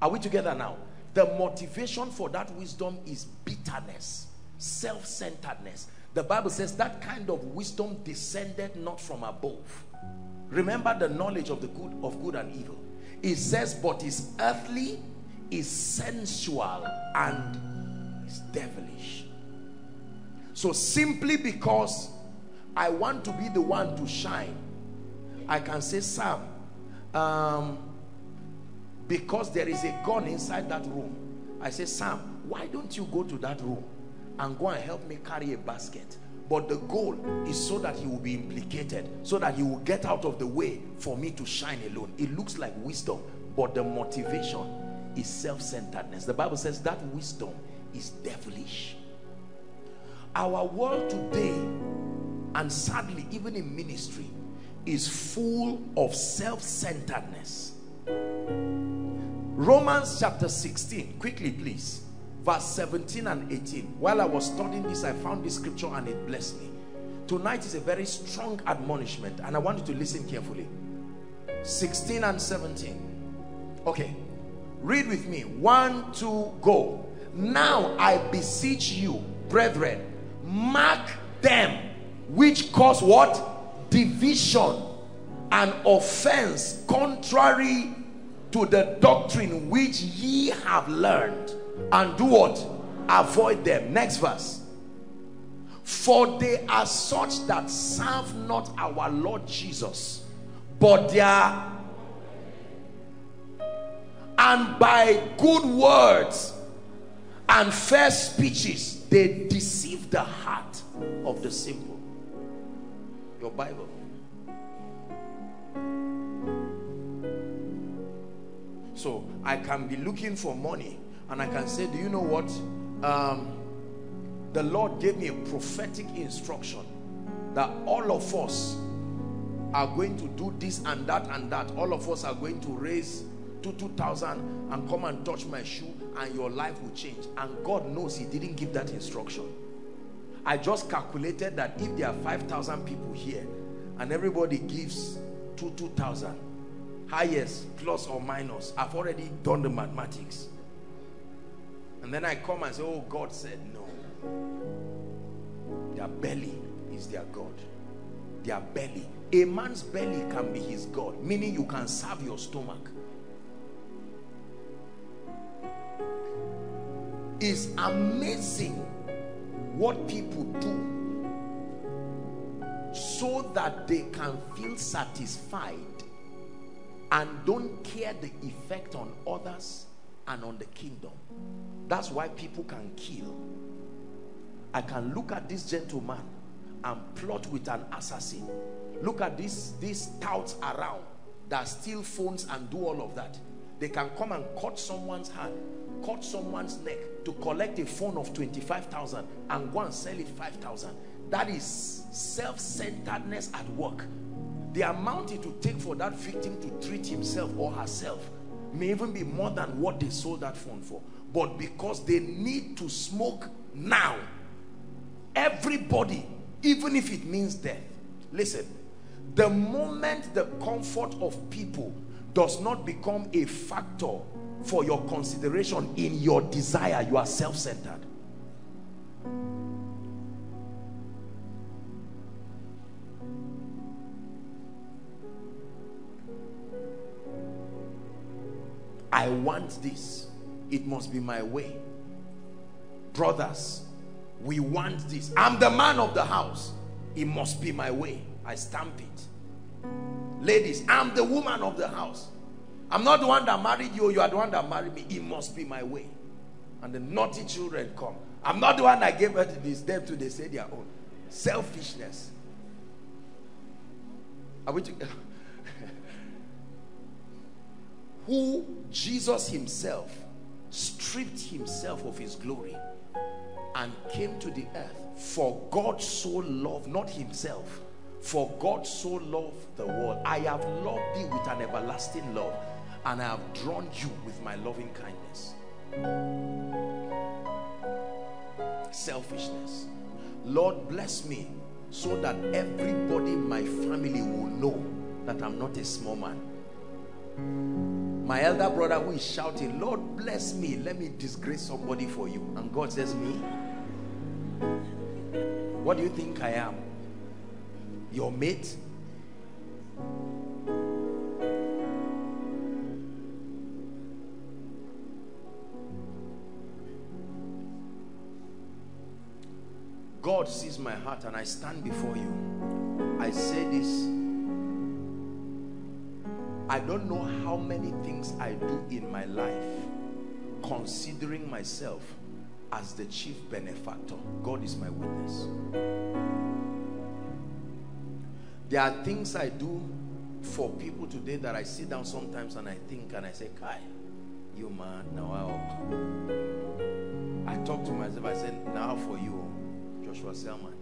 are we together now? The motivation for that wisdom is bitterness, self-centeredness. The Bible says that kind of wisdom descended not from above. Remember the knowledge of the good and evil. It says, but is earthly, is sensual, and is devilish. So simply because I want to be the one to shine, I can say, Sam, because there is a gun inside that room, I say, Sam, why don't you go to that room and go and help me carry a basket? But the goal is so that he will be implicated, so that he will get out of the way for me to shine alone. It looks like wisdom, but the motivation is self-centeredness. The Bible says that wisdom is devilish. Our world today, and sadly even in ministry, is full of self-centeredness. Romans chapter 16, quickly please, verse 17 and 18. While I was studying this, I found this scripture and it blessed me. Tonight is a very strong admonishment and I want you to listen carefully. 16 and 17. Okay, read with me. 1, 2, go. Now I beseech you, brethren, mark them which cause what? Division and offense, contrary to the doctrine which ye have learned, and do what? Avoid them. Next verse. For they are such that serve not our Lord Jesus, but they are, and by good words and fair speeches they deceive the heart of the simple. Your Bible. So I can be looking for money and I can say, do you know what? The Lord gave me a prophetic instruction that all of us are going to do this and that and that. All of us are going to raise 2,000 and come and touch my shoe and your life will change. And God knows he didn't give that instruction. I just calculated that if there are 5,000 people here and everybody gives 2,000, highest, plus or minus, I've already done the mathematics. And then I come and say, oh, God said no. Their belly is their God. Their belly. A man's belly can be his God, meaning you can serve your stomach. It's amazing what people do so that they can feel satisfied and don't care the effect on others and on the kingdom. That's why people can kill. I can look at this gentleman and plot with an assassin. Look at these touts around that steal phones and do all of that. They can come and cut someone's hand, cut someone's neck to collect a phone of 25,000 and go and sell it 5,000. That is self-centeredness at work. The amount it would take for that victim to treat himself or herself may even be more than what they sold that phone for. But because they need to smoke now, everybody, even if it means death. Listen, the moment the comfort of people does not become a factor for your consideration in your desire, you are self-centered. I want this. It must be my way. Brothers, we want this. I'm the man of the house. It must be my way. I stamp it. Ladies, I'm the woman of the house. I'm not the one that married you. You are the one that married me. It must be my way. And the naughty children come. I'm not the one that gave birth to this. Them too, they say their own. Selfishness. Are we together? Who Jesus himself stripped himself of his glory and came to the earth. For God so loved, not himself, for God so loved the world. I have loved thee with an everlasting love, and I have drawn you with my loving kindness. Selfishness. Lord, bless me so that everybody in my family will know that I'm not a small man. My elder brother who is shouting, Lord bless me, let me disgrace somebody for you. And God says, me? What do you think I am? Your mate? God sees my heart and I stand before you. I say this. I don't know how many things I do in my life considering myself as the chief benefactor. God is my witness. There are things I do for people today that I sit down sometimes and I think and I say, Kai, you man, now I talk to myself, I said, now for you, Joshua Selman.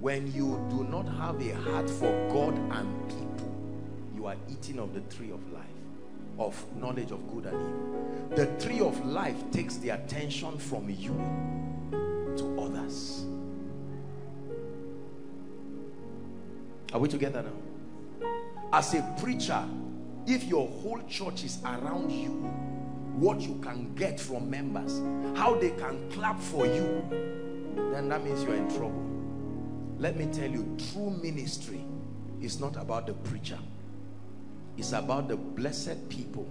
When you do not have a heart for God and people, you are eating of the tree of life, of knowledge of good and evil. The tree of life takes the attention from you to others. Are we together now? As a preacher, if your whole church is around you, what you can get from members, how they can clap for you, then that means you are in trouble. Let me tell you, true ministry is not about the preacher. It's about the blessed people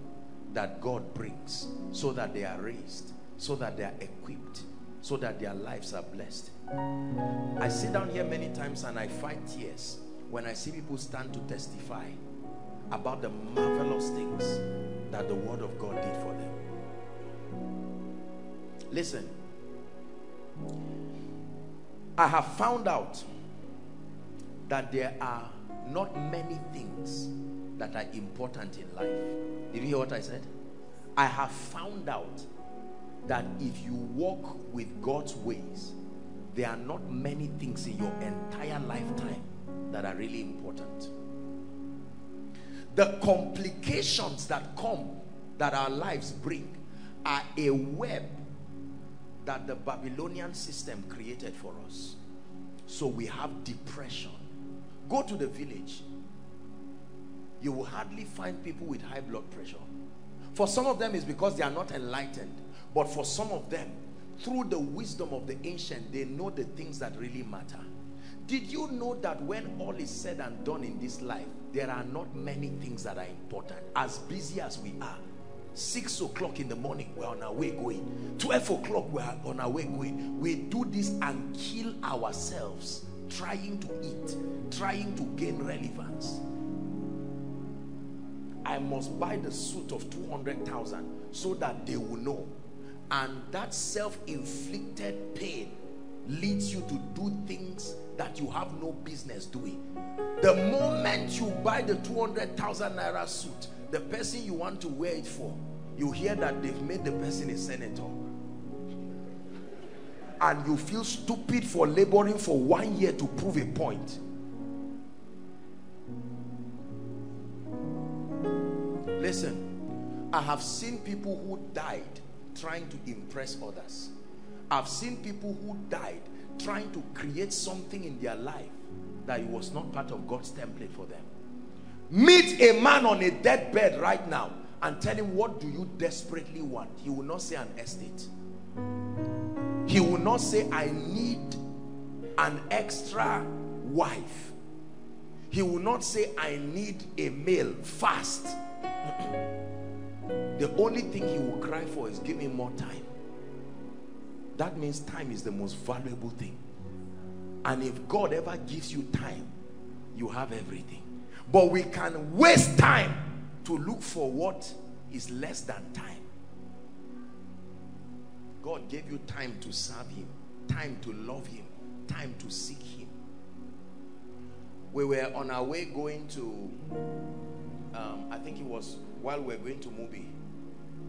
that God brings so that they are raised, so that they are equipped, so that their lives are blessed. I sit down here many times and I fight tears when I see people stand to testify about the marvelous things that the word of God did for them. Listen, I have found out that there are not many things that are important in life. Did you hear what I said? I have found out that if you walk with God's ways, there are not many things in your entire lifetime that are really important. The complications that come, that our lives bring, are a web that the Babylonian system created for us. So we have depression. Go to the village. You will hardly find people with high blood pressure. For some of them, it's because they are not enlightened. But for some of them, through the wisdom of the ancient, they know the things that really matter. Did you know that when all is said and done in this life, there are not many things that are important? As busy as we are, 6 o'clock in the morning, we're on our way going. 12 o'clock, we're on our way going. We do this and kill ourselves, trying to eat, trying to gain relevance. I must buy the suit of 200,000 so that they will know. And that self-inflicted pain leads you to do things that you have no business doing. The moment you buy the 200,000 naira suit, the person you want to wear it for, you hear that they've made the person a senator. And you feel stupid for laboring for 1 year to prove a point. Listen, I have seen people who died trying to impress others. I've seen people who died trying to create something in their life that it was not part of God's template for them. Meet a man on a deathbed right now and tell him, what do you desperately want? He will not say an estate. He will not say, I need an extra wife. He will not say, I need a male fast. The only thing he will cry for is, give me more time. That means time is the most valuable thing. And if God ever gives you time, you have everything. But we can waste time to look for what is less than time. God gave you time to serve him, time to love him, time to seek him. We were on our way going to, I think it was while we were going to Mubi,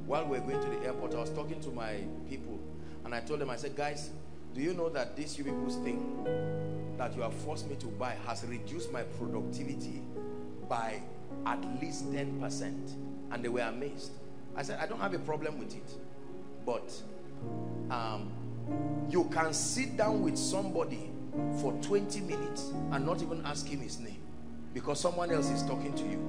while we were going to the airport, I was talking to my people and I told them, I said, guys, do you know that this Ubibus thing that you have forced me to buy has reduced my productivity by at least 10%? And they were amazed. I said, I don't have a problem with it, but you can sit down with somebody for 20 minutes and not even ask him his name because someone else is talking to you,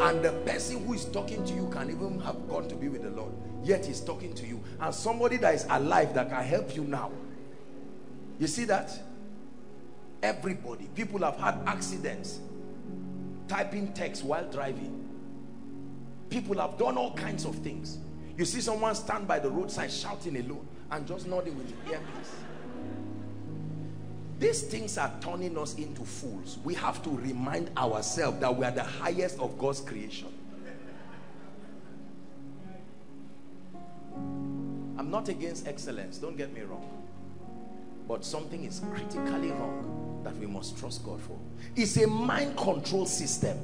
and the person who is talking to you can even have gone to be with the Lord, yet he's talking to you, and somebody that is alive that can help you now. You see that? Everybody, people have had accidents typing text while driving. People have done all kinds of things. You see someone stand by the roadside shouting alone and just nodding with the earpiece. These things are turning us into fools. We have to remind ourselves that we are the highest of God's creation. I'm not against excellence, don't get me wrong. But something is critically wrong that we must trust God for. It's a mind control system.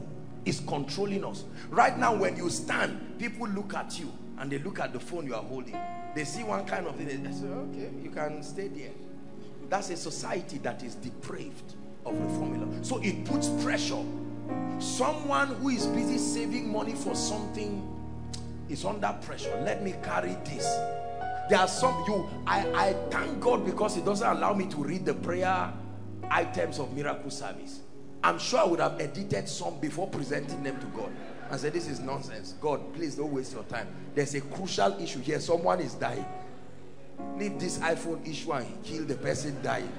It's controlling us. Right now when you stand, people look at you and they look at the phone you are holding. They see one kind of thing, they say, okay, you can stay there. That's a society that is depraved of the formula. So it puts pressure. Someone who is busy saving money for something is under pressure. Let me carry this. There are some, I thank God because it doesn't allow me to read the prayer items of miracle service. I'm sure I would have edited some before presenting them to God and said, this is nonsense. God, please don't waste your time. There's a crucial issue here. Someone is dying. Leave this iPhone issue and kill the person dying.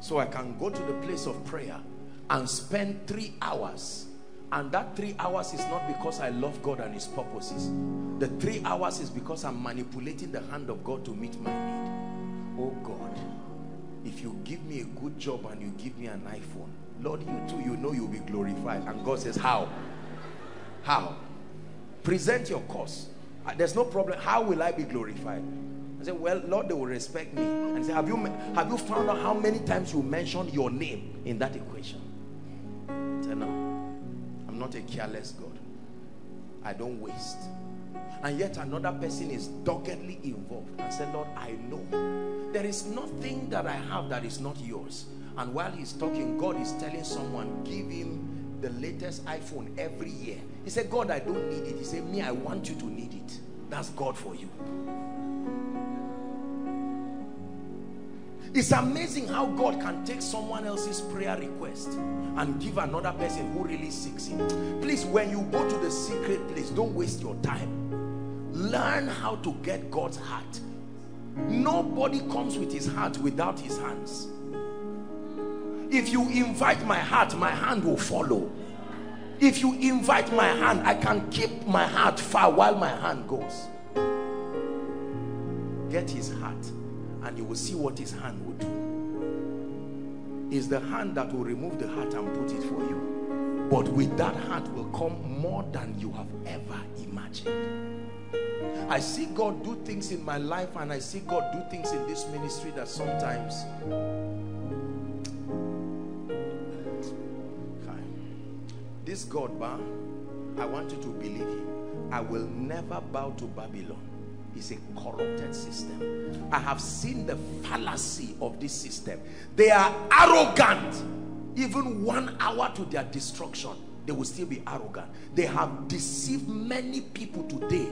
So I can go to the place of prayer and spend 3 hours, and that 3 hours is not because I love God and his purposes. The 3 hours is because I'm manipulating the hand of God to meet my need. Oh God, if you give me a good job and you give me an iPhone, Lord, you too, you know you'll be glorified. And God says, how? How? Present your cause. There's no problem. How will I be glorified? I said, well, Lord, they will respect me. And he said, have you found out how many times you mentioned your name in that equation? I said, no, I'm not a careless God. I don't waste. And yet another person is doggedly involved. I said, Lord, I know. There is nothing that I have that is not yours. And while he's talking, God is telling someone, give him the latest iPhone every year. He said, God, I don't need it. He said, me, I want you to need it. That's God for you. It's amazing how God can take someone else's prayer request and give another person who really seeks him. Please, when you go to the secret place, don't waste your time. Learn how to get God's heart. Nobody comes with his heart without his hands. If you invite my heart, my hand will follow. If you invite my hand, I can keep my heart far while my hand goes. Get his heart and you will see what his hand will do. It's the hand that will remove the heart and put it for you. But with that heart will come more than you have ever imagined. I see God do things in my life, and I see God do things in this ministry that sometimes... This God, I want you to believe him. I will never bow to Babylon. is a corrupted system. I have seen the fallacy of this system. They are arrogant. Even 1 hour to their destruction, they will still be arrogant. They have deceived many people today.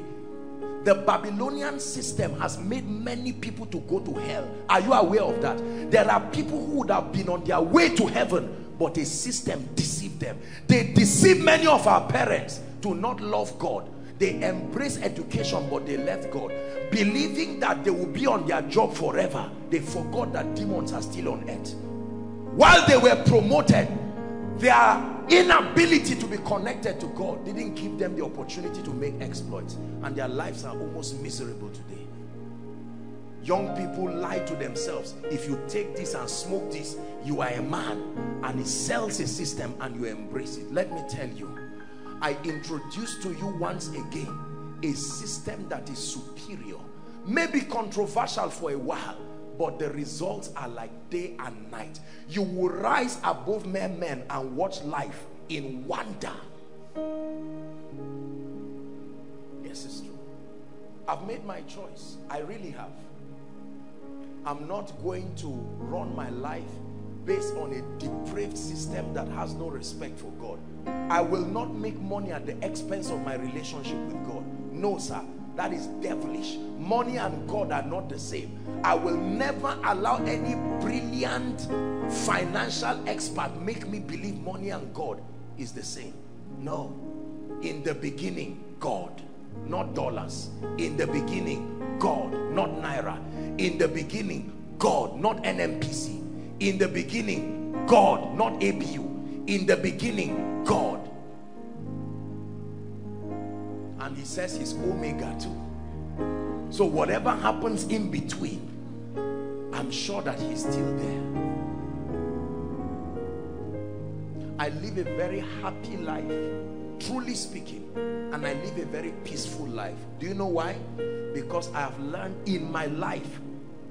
The Babylonian system has made many people to go to hell. Are you aware of that? There are people who would have been on their way to heaven, but a system deceived them. They deceived many of our parents to not love God. They embrace education, but they left God, believing that they will be on their job forever. They forgot that demons are still on earth. While they were promoted, their inability to be connected to God didn't give them the opportunity to make exploits, and their lives are almost miserable today. Young people lie to themselves. If you take this and smoke this, you are a man, and it sells a system and you embrace it. Let me tell you, I introduce to you once again a system that is superior, maybe controversial for a while, but the results are like day and night. You will rise above mere men and watch life in wonder. Yes, it's true. I've made my choice. I really have. I'm not going to run my life based on a depraved system that has no respect for God. I will not make money at the expense of my relationship with God. No, sir. That is devilish. Money and God are not the same. I will never allow any brilliant financial expert make me believe money and God is the same. No. In the beginning, God, not dollars. In the beginning, God, not Naira. In the beginning, God, not NMPC. In the beginning, God, not ABU. In the beginning, God. And he says he's Omega too. So whatever happens in between, I'm sure that he's still there. I live a very happy life, truly speaking, and I live a very peaceful life. Do you know why? Because I have learned in my life,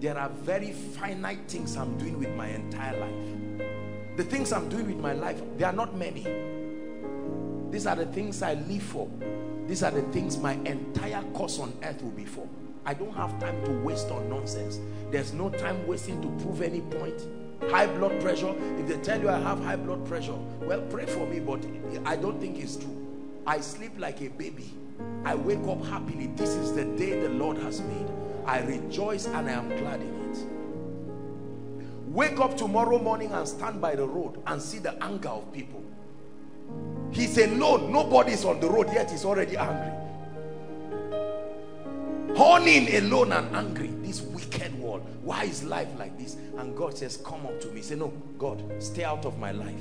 there are very finite things I'm doing with my entire life. The things I'm doing with my life, they are not many. These are the things I live for. These are the things my entire course on earth will be for. I don't have time to waste on nonsense. There's no time wasting to prove any point. High blood pressure. If they tell you I have high blood pressure, well, pray for me, but I don't think it's true. I sleep like a baby. I wake up happily. This is the day the Lord has made. I rejoice and I am glad in it. Wake up tomorrow morning and stand by the road and see the anger of people. He's alone. Nobody's on the road, yet he's already angry. Horning alone and angry. This wicked world. Why is life like this? And God says, come up to me. Say, no, God, stay out of my life.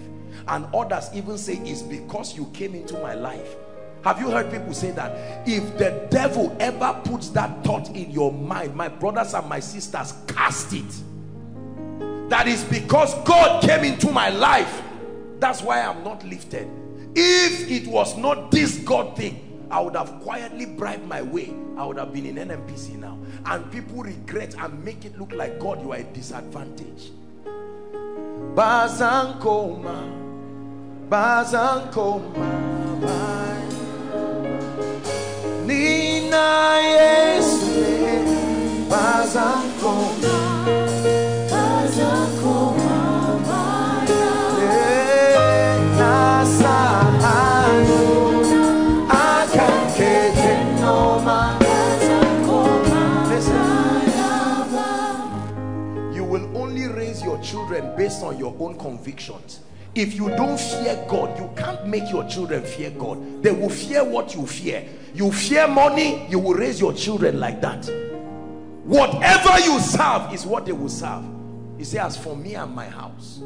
And others even say, it's because you came into my life. Have you heard people say that? If the devil ever puts that thought in your mind, my brothers and my sisters, cast it. That is because God came into my life. That's why I'm not lifted. If it was not this God thing, I would have quietly bribed my way. I would have been in NMPC now. And people regret and make it look like, God, you are a disadvantage. Bazankoma, Bazankoma, Bazankoma, Nina Yeswe, Bazankoma, Bazankoma. You will only raise your children based on your own convictions. If you don't fear God, you can't make your children fear God. They will fear what you fear. You fear money, you will raise your children like that. Whatever you serve is what they will serve. You say, as for me and my house,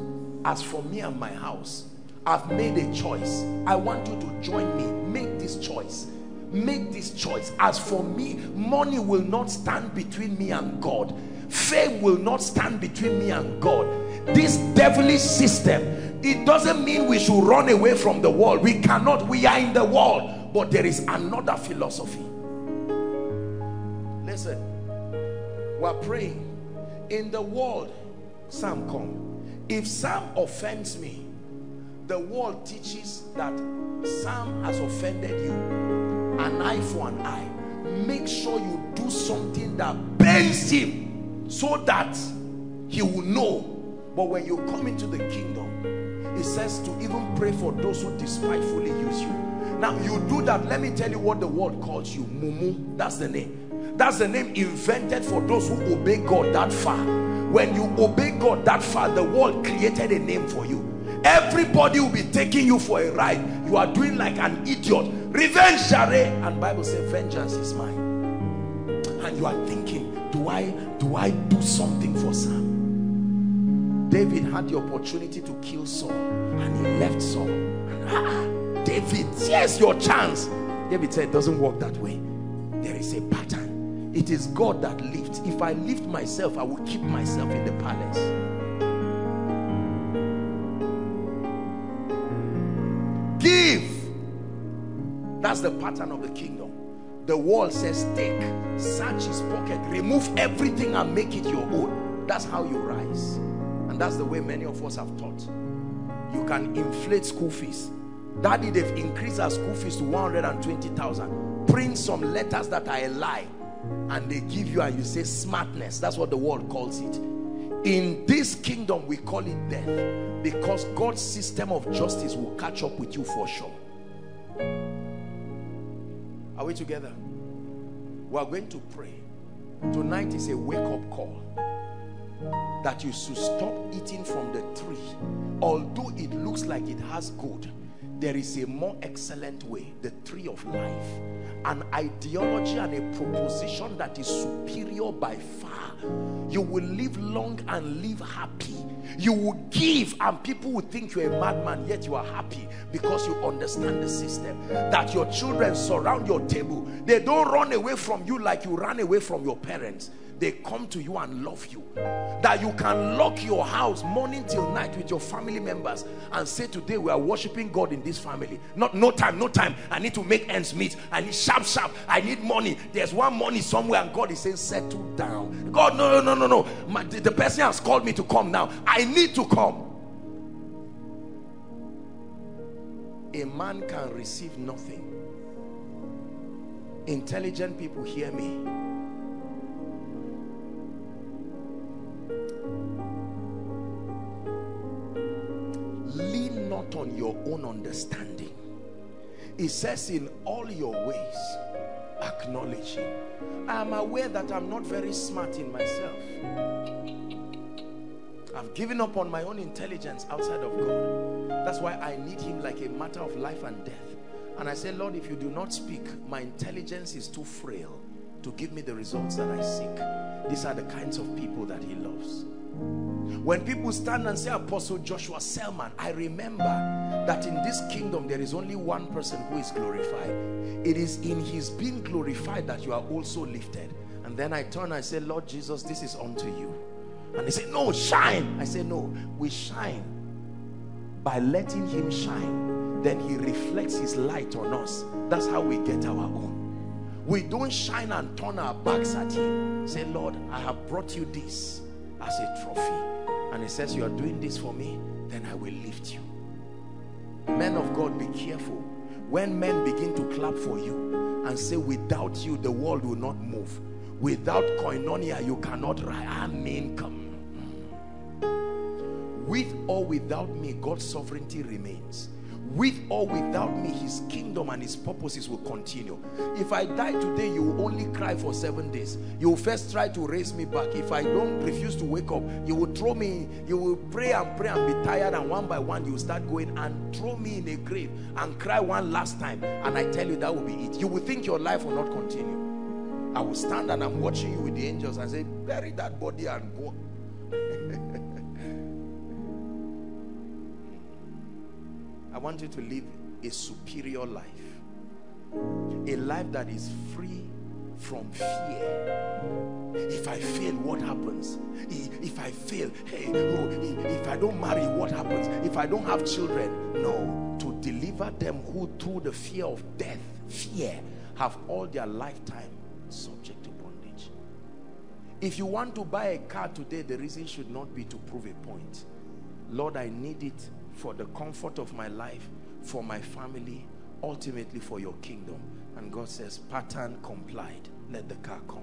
as for me and my house, I've made a choice. I want you to join me. Make this choice. Make this choice. As for me, money will not stand between me and God. Fame will not stand between me and God. This devilish system, it doesn't mean we should run away from the world. We cannot. We are in the world. But there is another philosophy. Listen, we're praying. In the world, Sam come. If Sam offends me, the world teaches that Sam has offended you, an eye for an eye. make sure you do something that bends him so that he will know. But when you come into the kingdom, it says to even pray for those who despitefully use you. Now you do that, let me tell you what the world calls you, mumu. That's the name. That's the name invented for those who obey God that far. When you obey God that far, the world created a name for you. Everybody will be taking you for a ride. You are doing like an idiot. Revenge, Share, and Bible says vengeance is mine. And you are thinking, do I do something for Sam? David had the opportunity to kill Saul and he left Saul. David, yes, your chance. David said, it doesn't work that way. There is a pattern. It is God that lifts. If I lift myself, I will keep myself in the palace. Give. That's the pattern of the kingdom. The world says, take, search his pocket, remove everything and make it your own. That's how you rise. And that's the way many of us have taught. You can inflate school fees. Daddy, they've increased our school fees to 120,000. Print some letters that are a lie and they give you, and you say smartness. That's what the world calls it. In this kingdom, we call it death, because God's system of justice will catch up with you for sure. Are we together? We are going to pray. Tonight is a wake-up call that you should stop eating from the tree. Although it looks like it has good, there is a more excellent way, the tree of life. An ideology and a proposition that is superior by far. You will live long and live happy. You will give and people will think you're a madman, yet you are happy because you understand the system. That your children surround your table. They don't run away from you like you ran away from your parents. They come to you and love you. That you can lock your house morning till night with your family members and say, today we are worshiping God in this family. Not no time. I need to make ends meet. I need sharp. I need money. There's one money somewhere, and God is saying, settle down. God, no. The person has called me to come now. I need to come. A man can receive nothing. Intelligent people, hear me. Lean not on your own understanding. It says, in all your ways acknowledge him. I am aware that I'm not very smart in myself. I've given up on my own intelligence outside of God. That's why I need him like a matter of life and death. And I say, Lord, if you do not speak, my intelligence is too frail to give me the results that I seek. These are the kinds of people that he loves. When people stand and say, Apostle Joshua Selman, I remember that in this kingdom there is only one person who is glorified. It is in his being glorified that you are also lifted. And then I turn and I say, Lord Jesus, this is unto you. And they say, no, shine. I say, no, we shine by letting him shine. Then he reflects his light on us. That's how we get our own. We don't shine and turn our backs at him. Say, Lord, I have brought you this as a trophy, and it says, you are doing this for me, then I will lift you. Men of God, be careful. When men begin to clap for you and say, without you the world will not move, without Koinonia you cannot rise. I mean, come, with or without me, God's sovereignty remains. With or without me, his kingdom and his purposes will continue. If I die today, you will only cry for 7 days. You will first try to raise me back. If I don't refuse to wake up, you will throw me, you will pray and be tired, and one by one you will start going and throw me in a grave and cry one last time. And I tell you, that will be it. You will think your life will not continue. I will stand and I'm watching you with the angels and say, bury that body and go. I want you to live a superior life. A life that is free from fear. If I fail, what happens? If I fail, hey, oh, if I don't marry, what happens? If I don't have children? No, to deliver them who through the fear of death, fear, have all their lifetime subject to bondage. If you want to buy a car today, the reason should not be to prove a point. Lord, I need it for the comfort of my life, for my family, ultimately for your kingdom. And God says, pattern complied. Let the car come.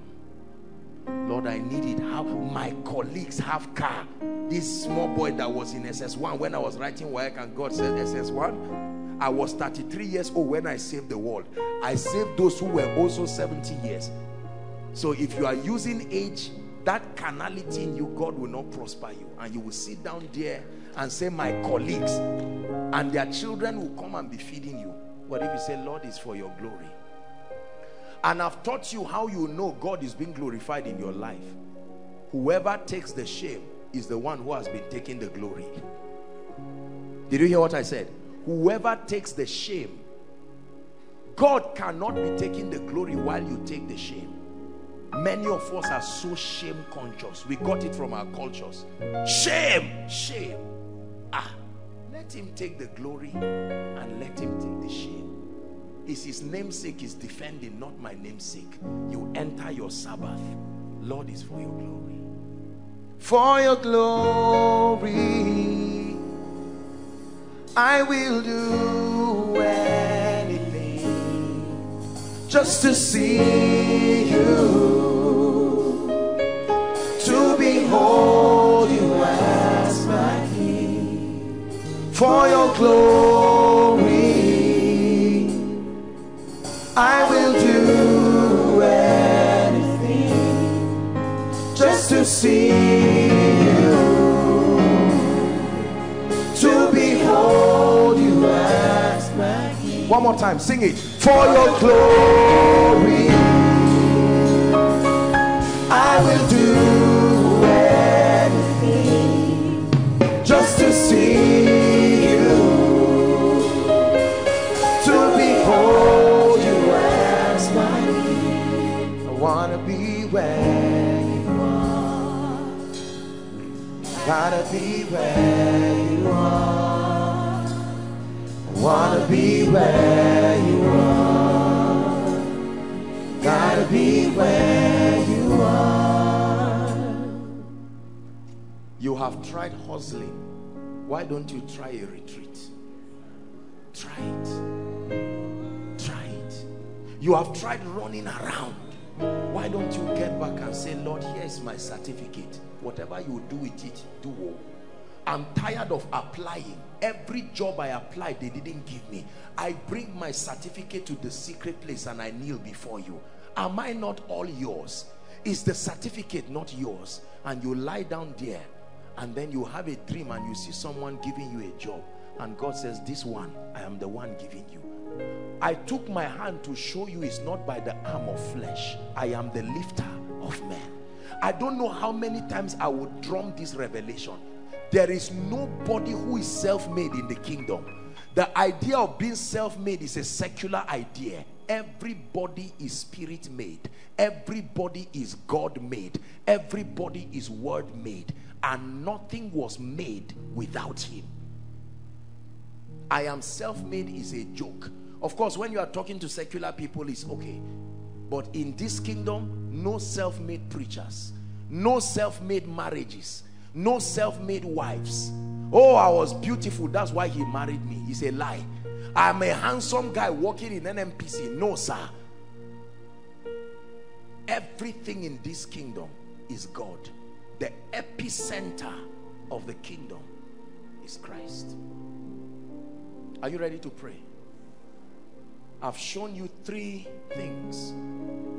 Lord, I need it. How my colleagues have car. This small boy that was in SS1 when I was writing work, and God said, SS1, I was 33 years old when I saved the world. I saved those who were also 70 years. So if you are using age, that carnality in you, God will not prosper you. And you will sit down there and say, my colleagues and their children will come and be feeding you. But if you say, Lord, it's for your glory. And I've taught you how you know God is being glorified in your life. Whoever takes the shame is the one who has been taking the glory. Did you hear what I said? Whoever takes the shame, God cannot be taking the glory while you take the shame. Many of us are so shame conscious. We got it from our cultures. Shame, shame. Ah, let him take the glory and let him take the shame. It's his namesake is defending, not my namesake. You enter your Sabbath. Lord, is for your glory. For your glory, I will do anything just to see you, to behold you as my King. For your glory, I will do anything just to see. One more time, sing it. For your glory, I will do anything just to see you, to behold you as my King. I wanna be where you are. Gotta be where you are. Wanna be where you are. Gotta be where you are. You have tried hustling. Why don't you try a retreat? Try it. Try it. You have tried running around. Why don't you get back and say, Lord, here is my certificate. Whatever you do with it, do well. I'm tired of applying. Every job I applied, they didn't give me. I bring my certificate to the secret place and I kneel before you. Am I not all yours? Is the certificate not yours? And you lie down there and then you have a dream and you see someone giving you a job. And God says, this one, I am the one giving you. I took my hand to show you it's not by the arm of flesh. I am the lifter of men. I don't know how many times I would drum this revelation. There is nobody who is self-made in the kingdom. The idea of being self-made is a secular idea. Everybody is spirit-made. Everybody is God-made. Everybody is word-made. And nothing was made without him. I am self-made is a joke. Of course, when you are talking to secular people, it's okay. But in this kingdom, no self-made preachers. No self-made marriages. No self-made wives. Oh, I was beautiful, that's why he married me. It's a lie. I'm a handsome guy working in NMPC. No, sir. Everything in this kingdom is God. The epicenter of the kingdom is Christ. Are you ready to pray? I've shown you three things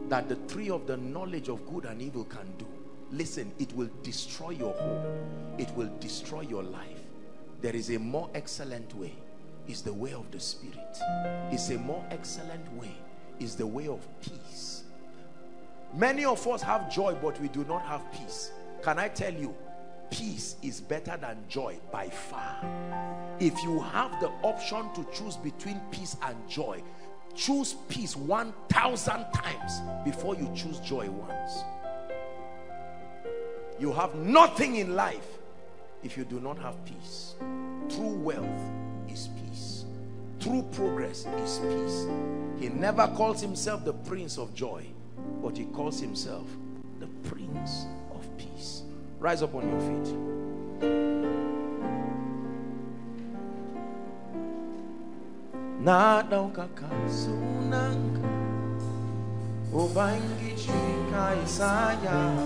that the tree of the knowledge of good and evil can do. Listen, it will destroy your home. It will destroy your life. There is a more excellent way. It's the way of the Spirit. It's a more excellent way. It's the way of peace. Many of us have joy, but we do not have peace. Can I tell you, peace is better than joy by far. If you have the option to choose between peace and joy, choose peace 1,000 times before you choose joy once. You have nothing in life if you do not have peace. True wealth is peace. True progress is peace. He never calls himself the Prince of Joy, but he calls himself the Prince of Peace. Rise up on your feet. Ubangiji kaisaya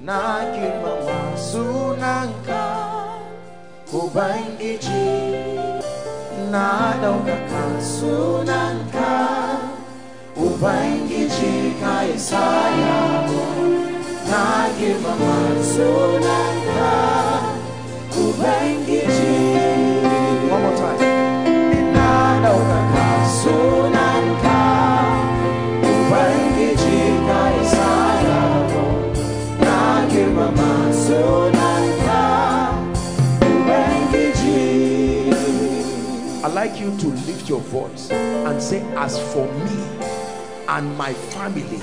na kimama sunanka Ubangiji na daukaka sunanka Ubangiji kaisaya na kimama sunanka Ubangiji one more time na daukaka sunanka I'd like you to lift your voice and say, as for me and my family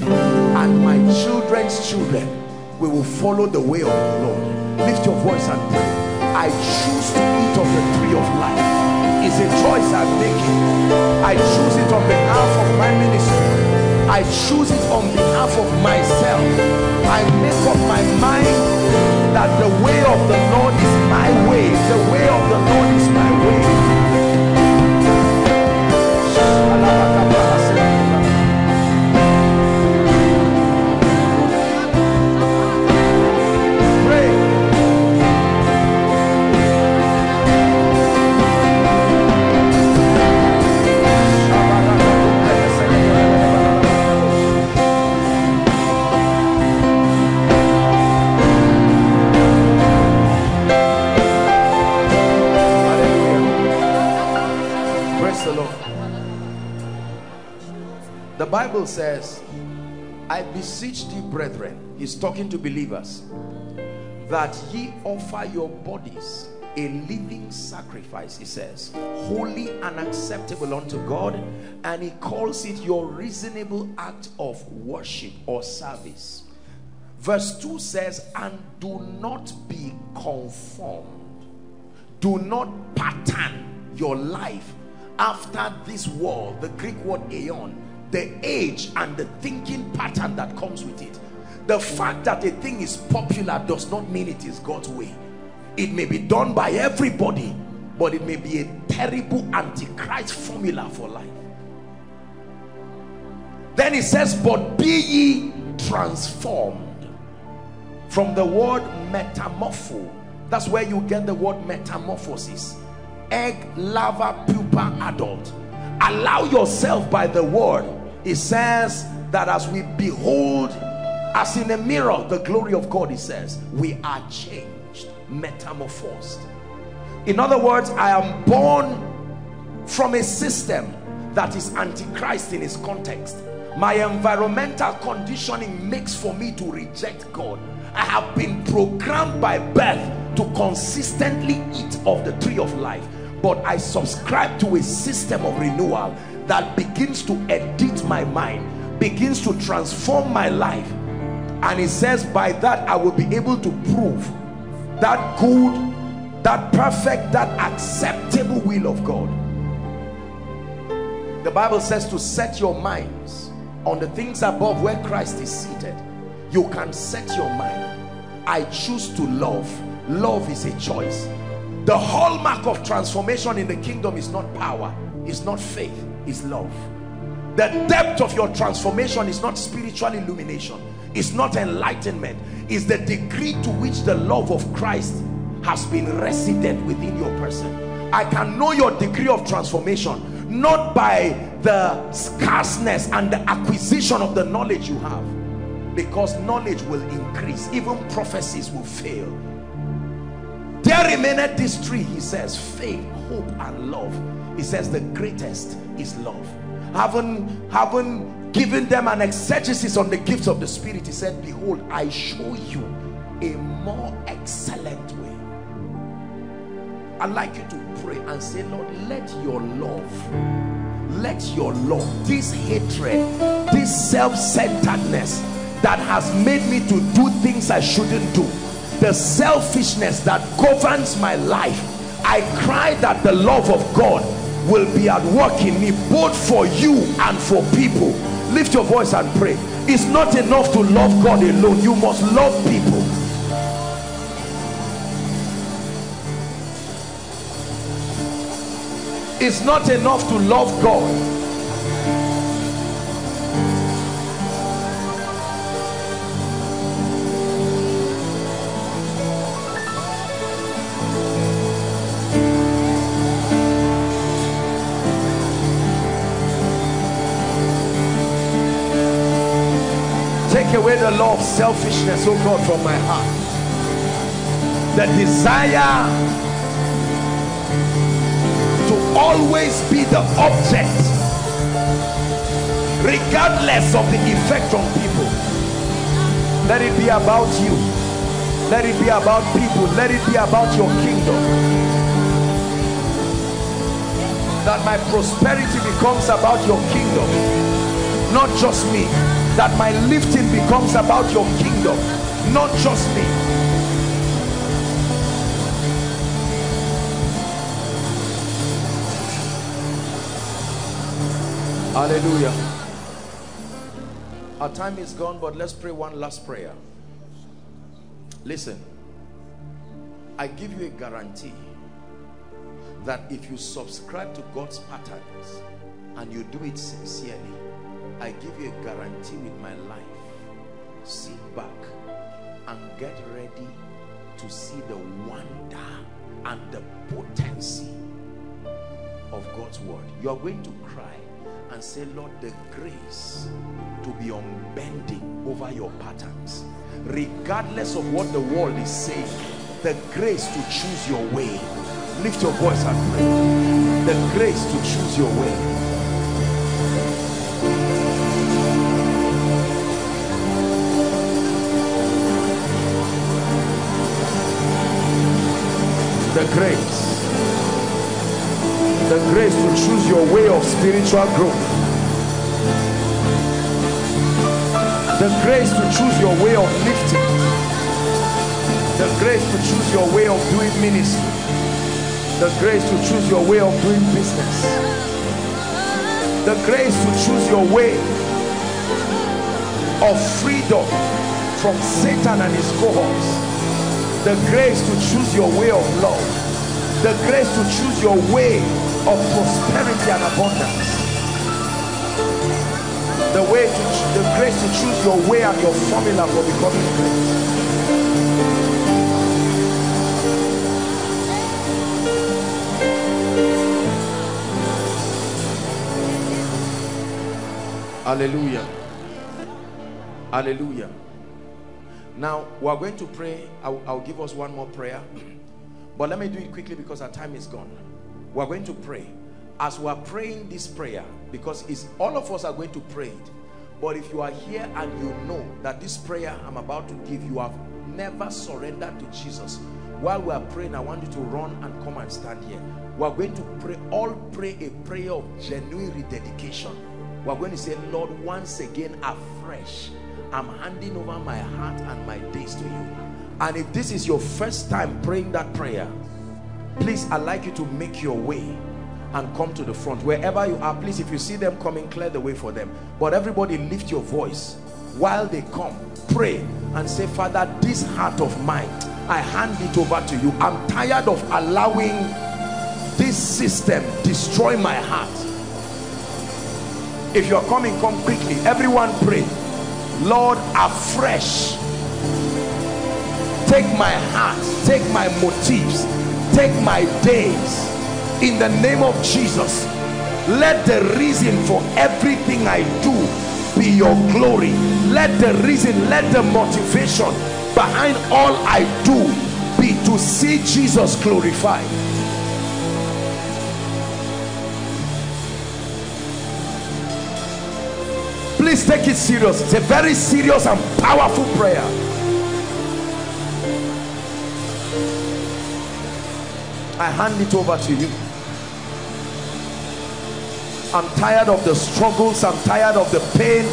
and my children's children, we will follow the way of the Lord. Lift your voice and pray. I choose to eat of the tree of life. It's a choice I'm making. I choose it on behalf of my ministry. I choose it on behalf of myself. I make up my mind that the way of the Lord is my way. The way of the Lord is my way. The Bible says, I beseech thee, brethren, he's talking to believers, that ye offer your bodies a living sacrifice, he says, holy and acceptable unto God, and he calls it your reasonable act of worship or service. Verse 2 says, and do not be conformed. Do not pattern your life after this world, the Greek word aeon, the age and the thinking pattern that comes with it. The fact that a thing is popular does not mean it is God's way. It may be done by everybody, but it may be a terrible antichrist formula for life. Then it says, but be ye transformed. From the word metamorpho, that's where you get the word metamorphosis. Egg, larva, pupa, adult. Allow yourself by the word. It says that as we behold as in a mirror the glory of God, it says we are changed, metamorphosed. In other words, I am born from a system that is antichrist in its context. My environmental conditioning makes for me to reject God. I have been programmed by birth to consistently eat of the tree of life. But I subscribe to a system of renewal that begins to edit my mind, begins to transform my life. And it says, by that I will be able to prove that good, that perfect, that acceptable will of God. The Bible says to set your minds on the things above where Christ is seated. You can set your mind. I choose to love. Love is a choice. The hallmark of transformation in the kingdom is not power, it's not faith, it's love. The depth of your transformation is not spiritual illumination, it's not enlightenment, it's the degree to which the love of Christ has been resident within your person. I can know your degree of transformation, not by the scarceness and the acquisition of the knowledge you have, because knowledge will increase, even prophecies will fail. There remaineth this tree, he says, faith, hope, and love. He says the greatest is love. Having given them an exegesis on the gifts of the Spirit, he said, behold, I show you a more excellent way. I'd like you to pray and say, Lord, let your love, this hatred, this self-centeredness that has made me to do things I shouldn't do, the selfishness that governs my life, I cry that the love of God will be at work in me, both for you and for people. Lift your voice and pray. It's not enough to love God alone. You must love people. It's not enough to love God. take away the law of selfishness, oh God, from my heart. The desire to always be the object, regardless of the effect on people. Let it be about you. Let it be about people. Let it be about your kingdom. That my prosperity becomes about your kingdom, not just me. That my lifting becomes about your kingdom, not just me. Hallelujah. Our time is gone, but let's pray one last prayer. Listen, I give you a guarantee that if you subscribe to God's patterns and you do it sincerely, I give you a guarantee with my life. Sit back and get ready to see the wonder and the potency of God's word. You are going to cry and say, Lord, the grace to be unbending over your patterns, regardless of what the world is saying, the grace to choose your way. Lift your voice and pray. The grace to choose your way. The grace. The grace to choose your way of spiritual growth. The grace to choose your way of lifting. The grace to choose your way of doing ministry. The grace to choose your way of doing business. The grace to choose your way of freedom from Satan and his cohorts. The grace to choose your way of love. The grace to choose your way of prosperity and abundance. The grace to choose your way and your formula for becoming great. Hallelujah. Hallelujah. Now, we are going to pray. I'll give us one more prayer. But let me do it quickly because our time is gone. We are going to pray. As we are praying this prayer, because it's, all of us are going to pray it. But if you are here and you know that this prayer I'm about to give, you have never surrendered to Jesus, while we are praying, I want you to run and come and stand here. We are going to pray, all pray a prayer of genuine rededication. We're going to say, Lord, once again, afresh, I'm handing over my heart and my days to you. And if this is your first time praying that prayer, please, I'd like you to make your way and come to the front. Wherever you are, please, if you see them coming, clear the way for them. But everybody lift your voice while they come. Pray and say, Father, this heart of mine, I hand it over to you. I'm tired of allowing this system destroy my heart. If you're coming, come quickly. Everyone pray. Lord, afresh. Take my heart. Take my motives. Take my days. In the name of Jesus, let the reason for everything I do be your glory. Let the reason, let the motivation behind all I do be to see Jesus glorified. Please take it serious. It's a very serious and powerful prayer. I hand it over to you. I'm tired of the struggles. I'm tired of the pain.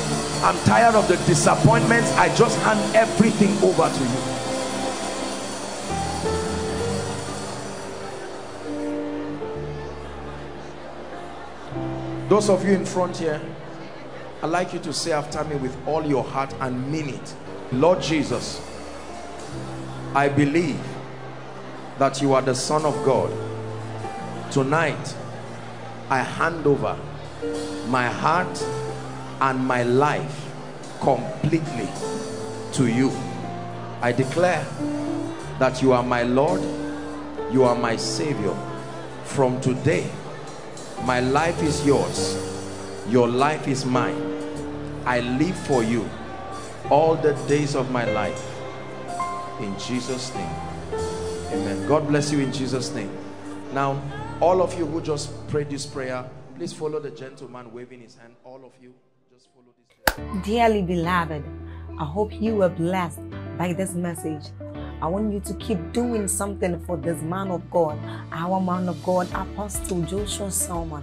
I'm tired of the disappointments. I just hand everything over to you. Those of you in front here, I'd like you to say after me with all your heart and mean it. Lord Jesus, I believe that you are the Son of God. Tonight, I hand over my heart and my life completely to you. I declare that you are my Lord, you are my Savior. From today, my life is yours. Your life is mine. I live for you. all the days of my life. In Jesus' name. Amen. God bless you in Jesus' name. Now, all of you who just prayed this prayer, please follow the gentleman waving his hand. All of you, just follow this prayer. Dearly beloved, I hope you were blessed by this message. I want you to keep doing something for this man of God, our man of God, Apostle Joshua Selman.